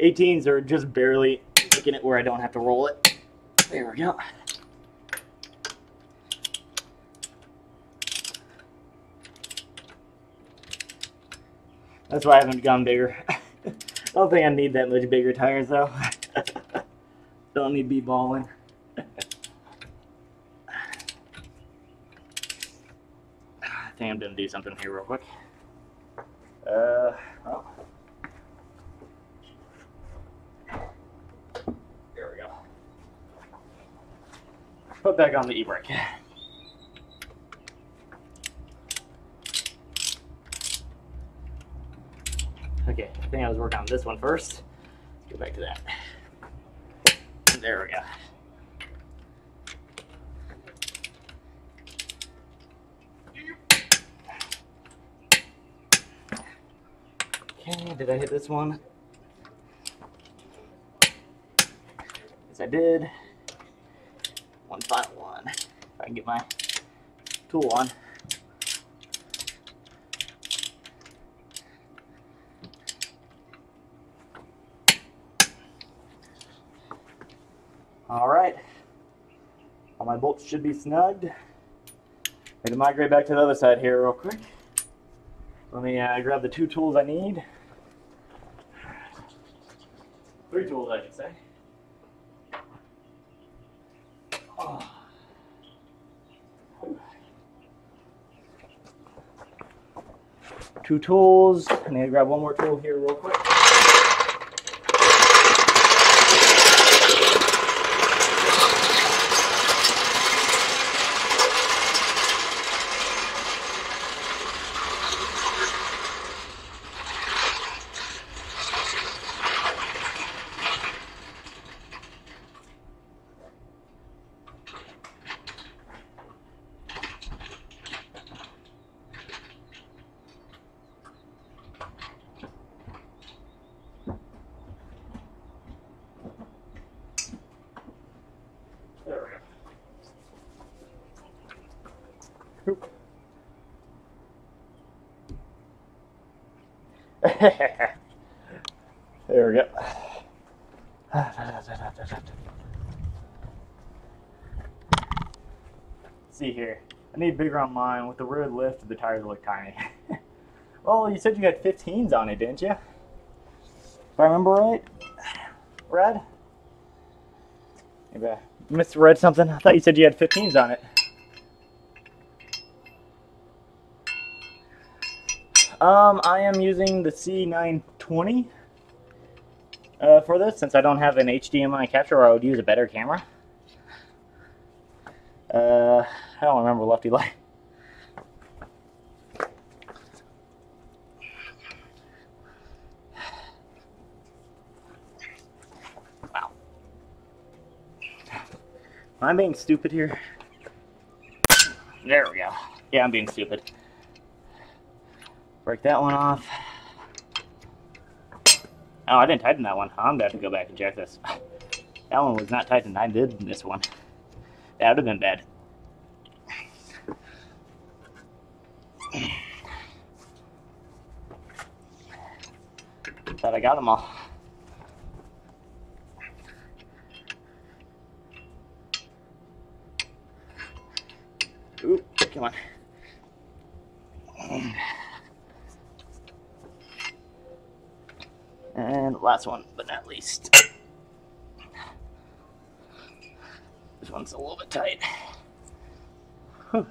18s are just barely making it where I don't have to roll it. There we go. That's why I haven't gone bigger. I don't think I need that much bigger tires though. Don't need to be balling. I think I'm gonna do something here real quick. Oh. There we go. Put back on the e-brake. Okay, I think I was working on this one first. Let's go back to that. There we go. Okay, did I hit this one? Yes, I did. One final one. If I can get my tool on. Alright, all my bolts should be snugged. I'm going to migrate back to the other side here real quick. Let me grab the two tools I need. Three tools, I should say. Oh. Two tools. I need to grab one more tool here real quick. There we go. See here. I need bigger on mine. With the rear lift, the tires look tiny. Well, you said you had 15s on it, didn't you? If I remember right, Brad? Maybe I misread something. I thought you said you had 15s on it. I am using the C920 for this, since I don't have an HDMI capture, or I would use a better camera. I don't remember lefty light. Wow. Am I being stupid here? There we go. Yeah, I'm being stupid. Break that one off. Oh, I didn't tighten that one. I'm about to go back and check this. That one was not tightened. I did this one. That would have been bad. Thought I got them all. Ooh, come on. And last one, but not least. This one's a little bit tight. Whew.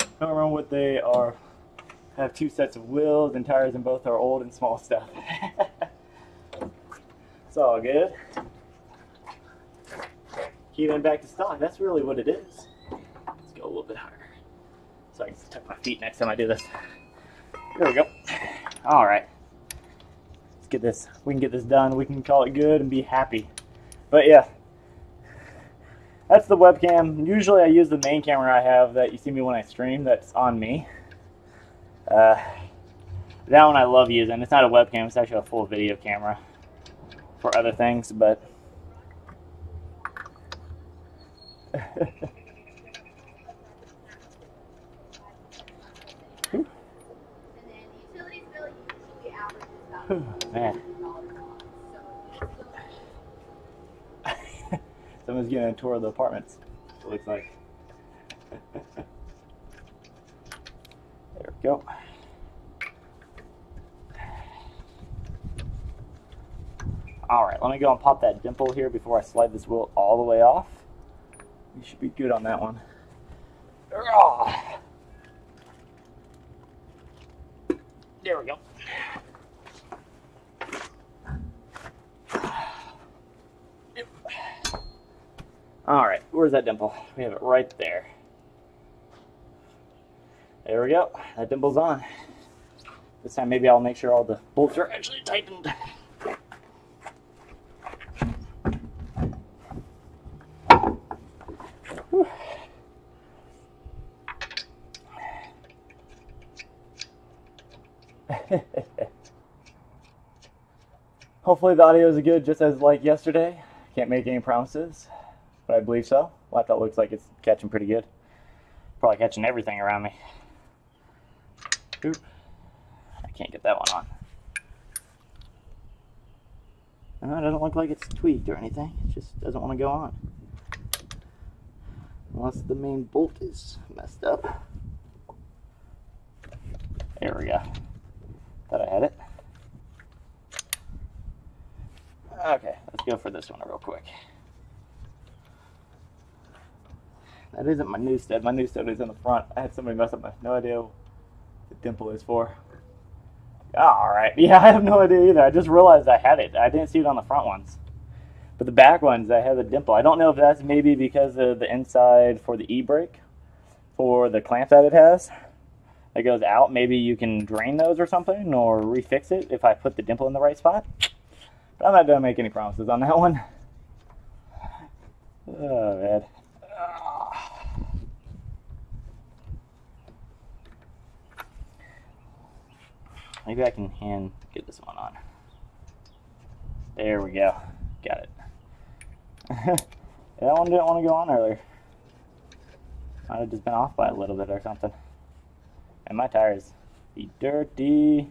I don't remember what they are. I have two sets of wheels and tires, and both are old and small stuff. It's all good. Keeping back to stock, that's really what it is. Let's go a little bit higher. So I can tuck my feet next time I do this. There we go. All right, let's get this. We can get this done. We can call it good and be happy. But yeah, that's the webcam. Usually I use the main camera I have that you see me when I stream. That's on me. That one I love using. It's not a webcam. It's actually a full video camera for other things. But Man. Someone's getting a tour of the apartments, it looks like. There we go. Alright, let me go and pop that dimple here before I slide this wheel all the way off. You should be good on that one. There we go. Alright, where's that dimple? We have it right there. There we go. That dimple's on. This time maybe I'll make sure all the bolts are actually tightened. Whew. Hopefully the audio is good, just as like yesterday. Can't make any promises, but I believe so. Laptop looks like it's catching pretty good. Probably catching everything around me. Oop. I can't get that one on. No, it doesn't look like it's tweaked or anything. It just doesn't want to go on. Unless the main bolt is messed up. There we go. Thought I had it. Okay, let's go for this one real quick. That isn't my new stud. My new stud is in the front. I had somebody mess up. I have no idea what the dimple is for. Alright, yeah, I have no idea either. I just realized I had it. I didn't see it on the front ones. But the back ones, I have a dimple. I don't know if that's maybe because of the inside for the e-brake, for the clamp that it has, that goes out. Maybe you can drain those or something, or refix it if I put the dimple in the right spot. But I'm not going to make any promises on that one. Oh, man. Maybe I can hand get this one on. There we go. Got it. That one didn't want to go on earlier. Might have just been off by a little bit or something. And my tires be dirty.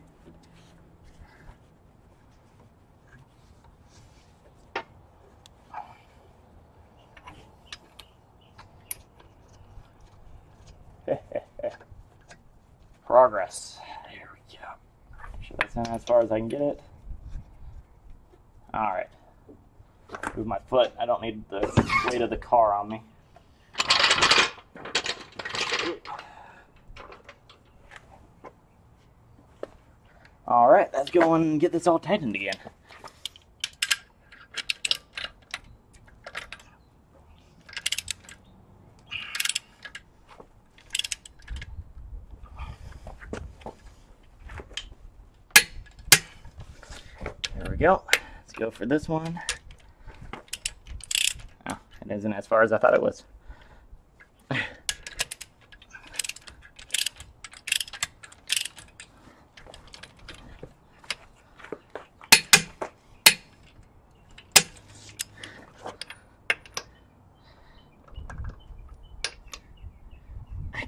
Progress. There we go. Make sure that's in as far as I can get it. Alright. Move my foot. I don't need the weight of the car on me. Alright, let's go and get this all tightened again. There we go. Let's go for this one. Oh, it isn't as far as I thought it was.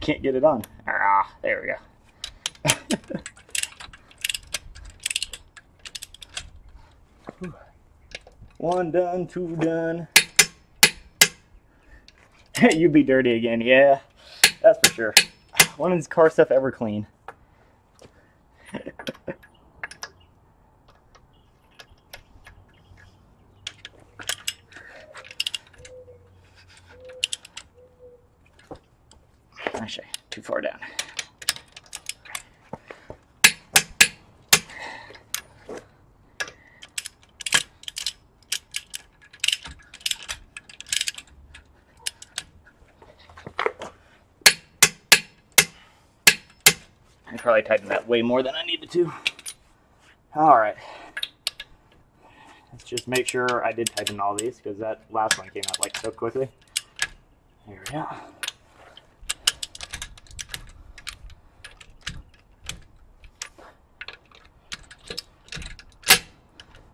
Can't get it on. Ah, there we go. One done, two done. You be dirty again, yeah. That's for sure. When is car stuff ever clean? Actually, too far down. I probably tightened that way more than I needed to. Alright. Let's just make sure I did tighten all these, because that last one came out like so quickly. There we go.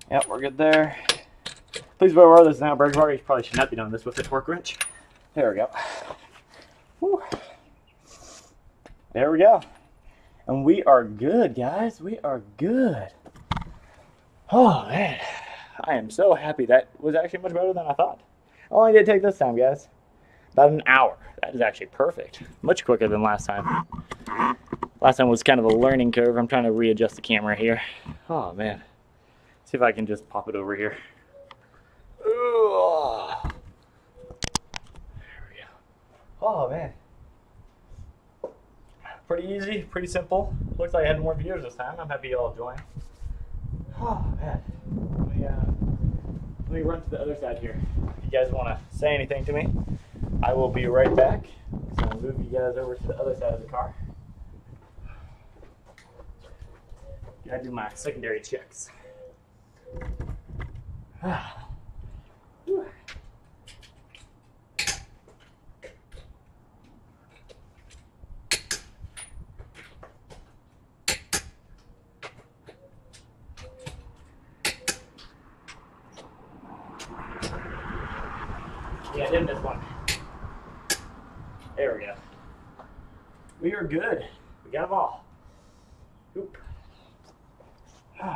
Yep, we're good there. Please be aware this is now a brake bar. You probably should not be doing this with a torque wrench. There we go. Whew. There we go. And we are good, guys. We are good. Oh, man. I am so happy. That was actually much better than I thought. Only did take this time, guys. About an hour. That is actually perfect. Much quicker than last time. Last time was kind of a learning curve. I'm trying to readjust the camera here. Oh, man. See if I can just pop it over here. Ooh. There we go. Oh, man. Pretty easy, pretty simple. Looks like I had more viewers this time. I'm happy you all joined. Oh, man. Let me run to the other side here. If you guys want to say anything to me, I will be right back. So I'll move you guys over to the other side of the car. Gotta do my secondary checks. Yeah, I did miss one. There we go. We are good. We got them all. Oop. Oh,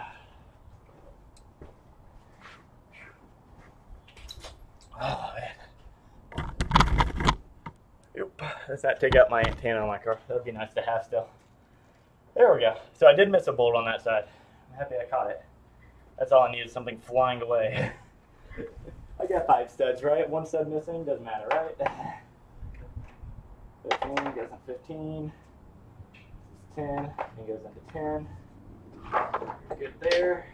man. Oop. Let's not take out my antenna on my car. That would be nice to have still. There we go. So I did miss a bolt on that side. I'm happy I caught it. That's all I needed, something flying away. I got 5 studs, right? 1 stud missing, doesn't matter, right? 15 goes on 15. This is 10. And goes into 10. Good there.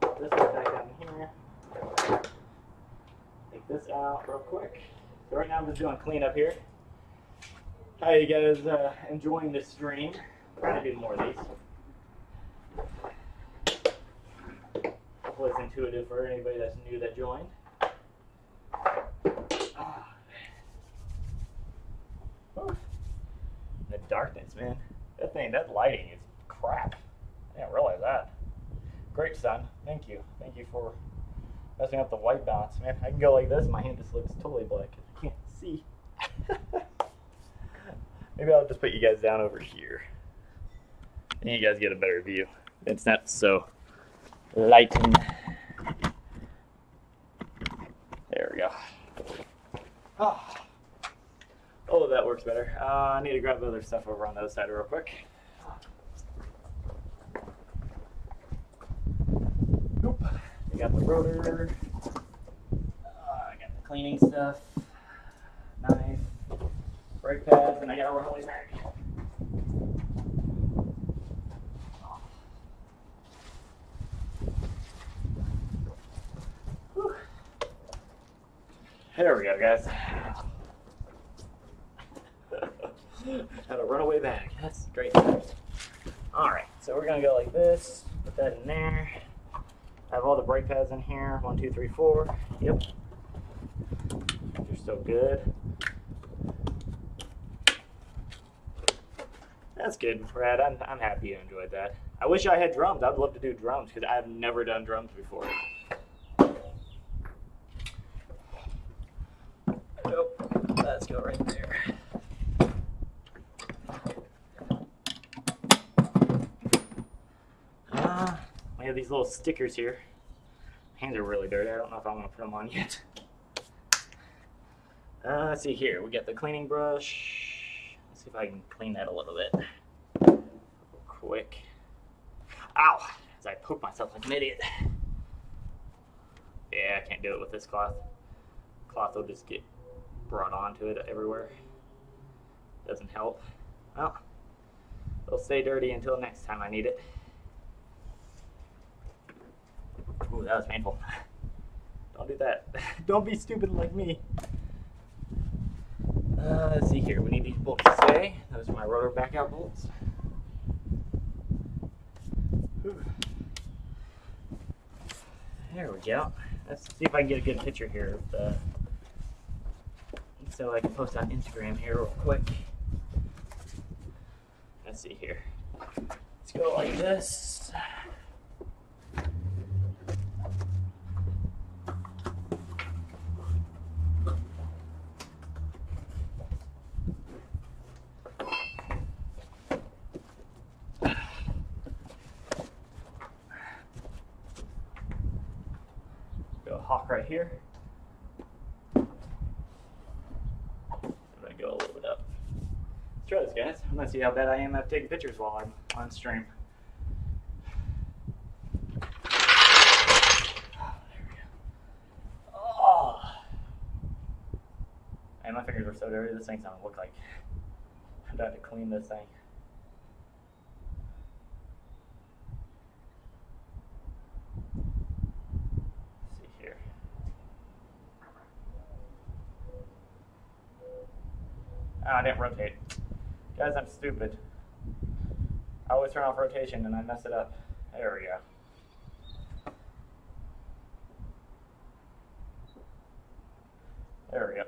Put this one back down here. Take this out real quick. So right now I'm just doing cleanup here. How are you guys enjoying this stream? I'm trying to do more of these. Hopefully it's intuitive for anybody that's new that joined. The darkness, man. That lighting is crap. I didn't realize that. Great sun. Thank you. Thank you for messing up the white balance, man. I can go like this. My hand just looks totally black. I can't see. Maybe I'll just put you guys down over here. And you guys get a better view. It's not so lightened. There we go. Oh. Oh, that works better. I need to grab the other stuff over on the other side real quick. Oop. I got the rotor. I got the cleaning stuff. Knife. Brake pads, and I got a rolling bag. Whew. There we go, guys. Had a runaway bag. That's great. Alright, so we're going to go like this. Put that in there. I have all the brake pads in here. 1, 2, 3, 4. Yep. They're still good. That's good, Brad. I'm happy you enjoyed that. I wish I had drums. I'd love to do drums because I've never done drums before. Nope. Let's go right there. I have these little stickers here. My hands are really dirty. I don't know if I want to put them on yet. Let's see here. We got the cleaning brush. Let's see if I can clean that a little bit. Real quick. Ow! As I poke myself like an idiot. Yeah, I can't do it with this cloth. Cloth will just get brought onto it everywhere. Doesn't help. Well, it'll stay dirty until next time I need it. Ooh, that was painful. Don't do that. Don't be stupid like me. Let's see here. We need these bolts to stay. Those are my rotor back out bolts. Ooh. There we go. Let's see if I can get a good picture here of the... so I can post on Instagram here real quick. Let's see here. Let's go like this. lock right here. I'm gonna go a little bit up. Let's try this, guys. I'm gonna see how bad I am at taking pictures while I'm on stream. And my fingers were so dirty, this thing's gonna look like I'm about to clean this thing. Let's see here. Oh, I didn't rotate. Guys, I'm stupid. I always turn off rotation and I mess it up. There we go. There we go.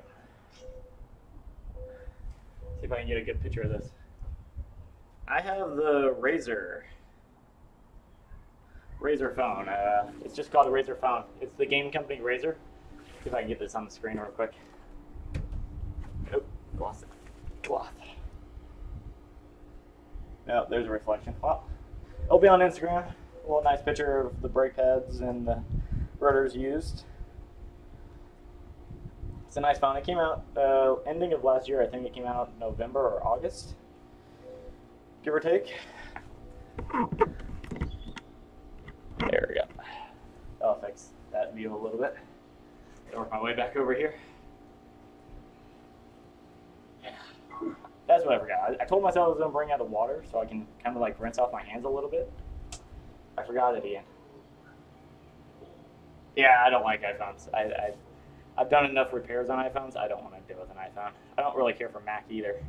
See if I can get a good picture of this. I have the Razer phone. It's just called a Razer phone. It's the game company Razer. See if I can get this on the screen real quick. Nope, lost it. Cloth. No, there's a reflection. Well, it'll be on Instagram. A little nice picture of the brake pads and the rotors used. It's a nice phone. It came out ending of last year. I think it came out November or August, give or take. There we go. I'll fix that view a little bit. I'll work my way back over here. Yeah. That's what I forgot. I told myself I was going to bring out the water so I can kind of like rinse off my hands a little bit. I forgot it again. Yeah, I don't like iPhones. I've done enough repairs on iPhones. I don't want to deal with an iPhone. I don't really care for Mac either.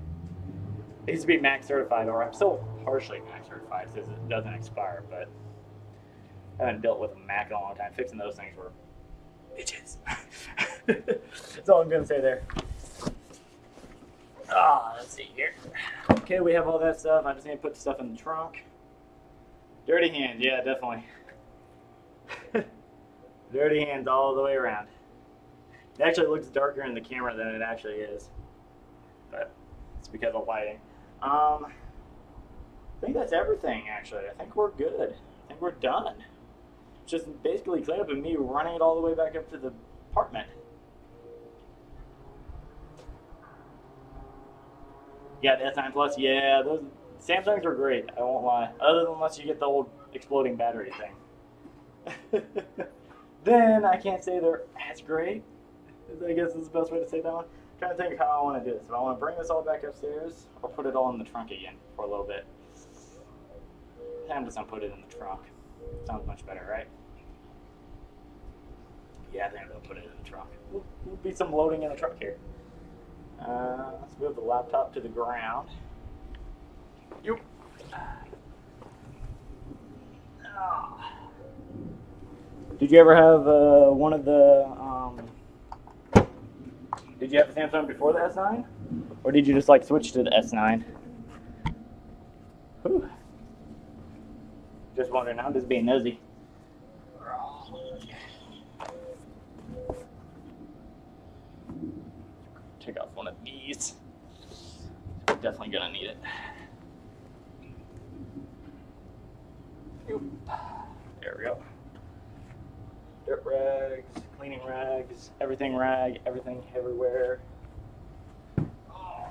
It used to be Mac certified, or I'm still partially Mac certified since it doesn't expire, but I haven't dealt with a Mac in a long time. Fixing those things were bitches. That's all I'm going to say there. Ah, let's see here. Okay, we have all that stuff. I'm just going to put stuff in the trunk. Dirty hands. Yeah, definitely. Dirty hands all the way around. It actually looks darker in the camera than it actually is, but it's because of lighting. I think that's everything, actually. I think we're good. I think we're done. Just basically cleanup and me running it all the way back up to the apartment. Yeah, the S9 Plus, yeah, those Samsungs are great, I won't lie. Other than unless you get the old exploding battery thing. Then I can't say they're as great. I guess is the best way to say that one. I'm trying to think of how I want to do this. If I want to bring this all back upstairs, or put it all in the trunk again for a little bit. I'm just going to put it in the trunk. Sounds much better, right? Yeah, I think I'm going to put it in the trunk. We'll be some loading in the trunk here. Let's move the laptop to the ground. Yep. Oh. Did you ever have one of the... Did you have a Samsung before the S9? Or did you just like switch to the S9? Whew. Just wondering, I'm just being nosy. Take off one of these. We're definitely gonna need it. There we go. Dirt rags, cleaning rags, everything rag, everything everywhere. Oh.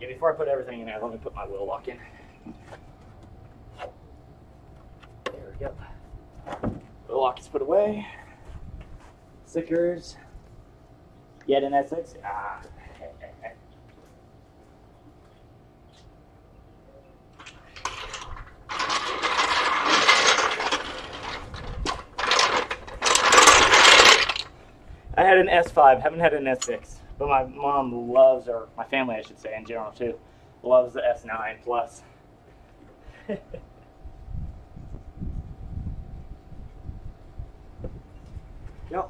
Yeah, before I put everything in there, let me put my wheel lock in. There we go. Wheel lock is put away. Stickers. Yet an S6. Ah. I had an S5, haven't had an S6, but my mom loves, or my family I should say in general too, loves the S9 Plus. Yep. So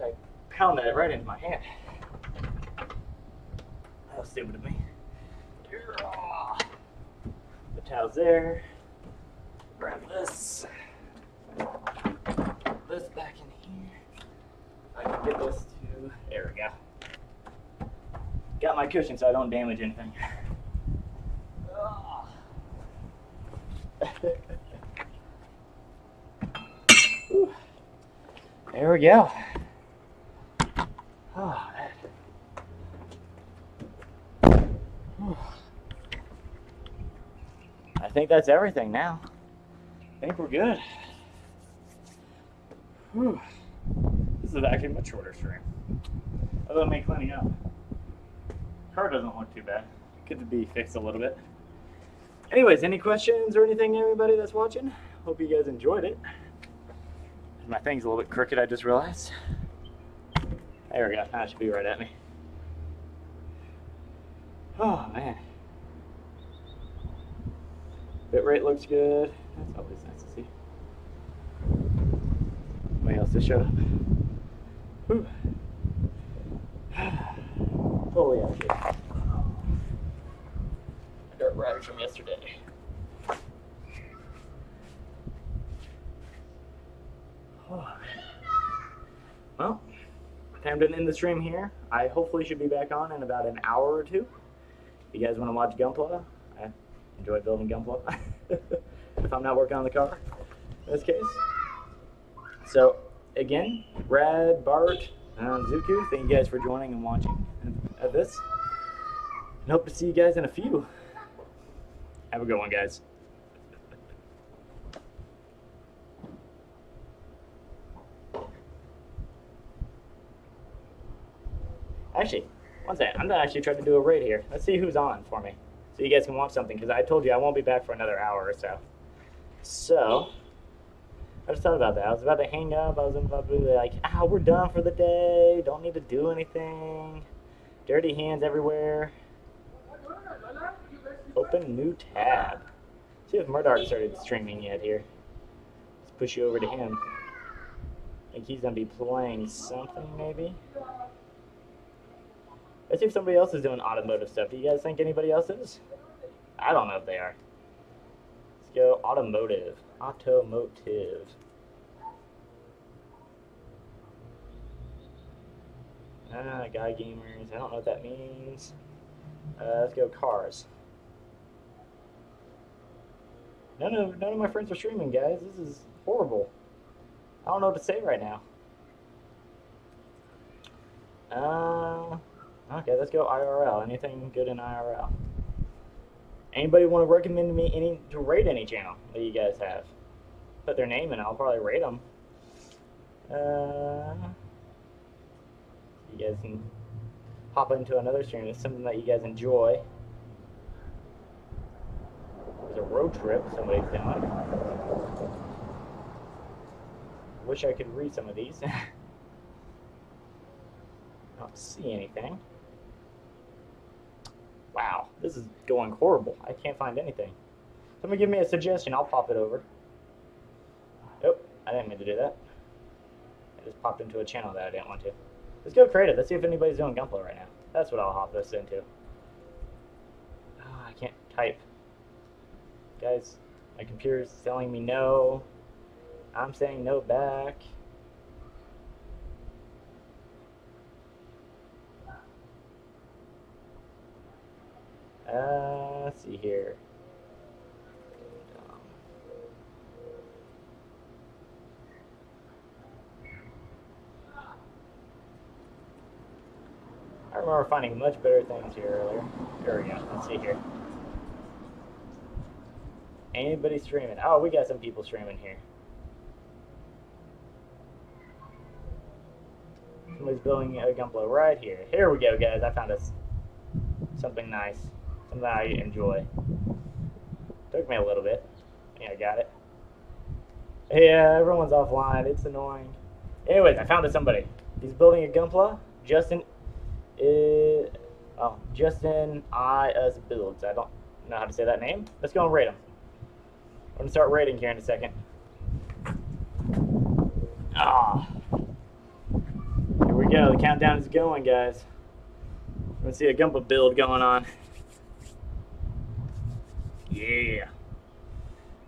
I pounded it right into my hand. That was stupid of me. Towels there. Grab this. Put this back in here. I can get this to. There we go. Got my cushion so I don't damage anything. There we go. Oh, man. I think that's everything now. I think we're good. Whew. This is actually a much shorter stream. Although me cleaning up. Car doesn't look too bad. Could be fixed a little bit. Anyways, any questions or anything, everybody that's watching? Hope you guys enjoyed it. My thing's a little bit crooked, I just realized. There we go. That should be right at me. Oh, man. Bitrate looks good. That's always nice to see. Somebody else just showed up. Whew. Holy shit. Dirt rag from yesterday. Oh. Well, time to end the stream here. I hopefully should be back on in about an hour or two. If you guys want to watch Gunpla, I enjoy building Gunpla. If I'm not working on the car, in this case. So, again, Brad, Bart, Zuku, thank you guys for joining and watching at this. And hope to see you guys in a few. Have a good one, guys. Actually, one second. I'm gonna actually try to do a raid here. Let's see who's on for me, so you guys can watch something. Because I told you I won't be back for another hour or so. So I just thought about that. I was about to hang up. I was about to be like, "Ah, we're done for the day. Don't need to do anything. Dirty hands everywhere." Open new tab. See if Murdoch started streaming yet here. Let's push you over to him. I think he's gonna be playing something maybe. Let's see if somebody else is doing automotive stuff. Do you guys think anybody else is? I don't know if they are. Let's go automotive. Automotive. Ah, guy gamers. I don't know what that means. Let's go cars. None of my friends are streaming, guys. This is horrible. I don't know what to say right now. Okay, let's go IRL. Anything good in IRL? Anybody want to recommend me to rate any channel that you guys have? Put their name in, I'll probably rate them. You guys can hop into another stream. It's something that you guys enjoy. There's a road trip somebody's doing. Wish I could read some of these. I don't see anything. Wow, this is going horrible. I can't find anything. Somebody give me a suggestion, I'll pop it over. Nope, I didn't mean to do that. I just popped into a channel that I didn't want to. Let's go creative. Let's see if anybody's doing Gunpla right now. That's what I'll hop this into. Oh, I can't type. Guys, my computer's telling me no. I'm saying no back. Let's see here. I remember finding much better things here earlier. There we go. Let's see here. Anybody streaming? Oh, we got some people streaming here. Somebody's building a Gunpla right here. Here we go, guys. I found us something nice. Something that I enjoy. Took me a little bit. Yeah, I got it. Yeah, everyone's offline. It's annoying. Anyways, I found somebody. He's building a Gunpla. Justin IS Builds. I don't know how to say that name. Let's go and rate him. I'm going to start rating here in a second. Ah. Here we go. The countdown is going, guys. We're going to see a Gunpla build going on. Yeah.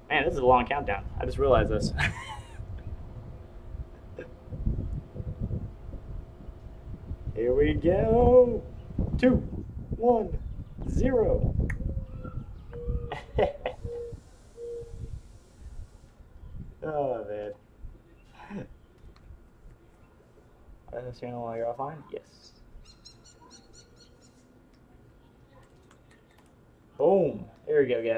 Man, this is a long countdown. I just realized this. Here we go. 2, 1, 0. Oh, man. Run this channel while you're offline? Yes. Boom. There we go, guys.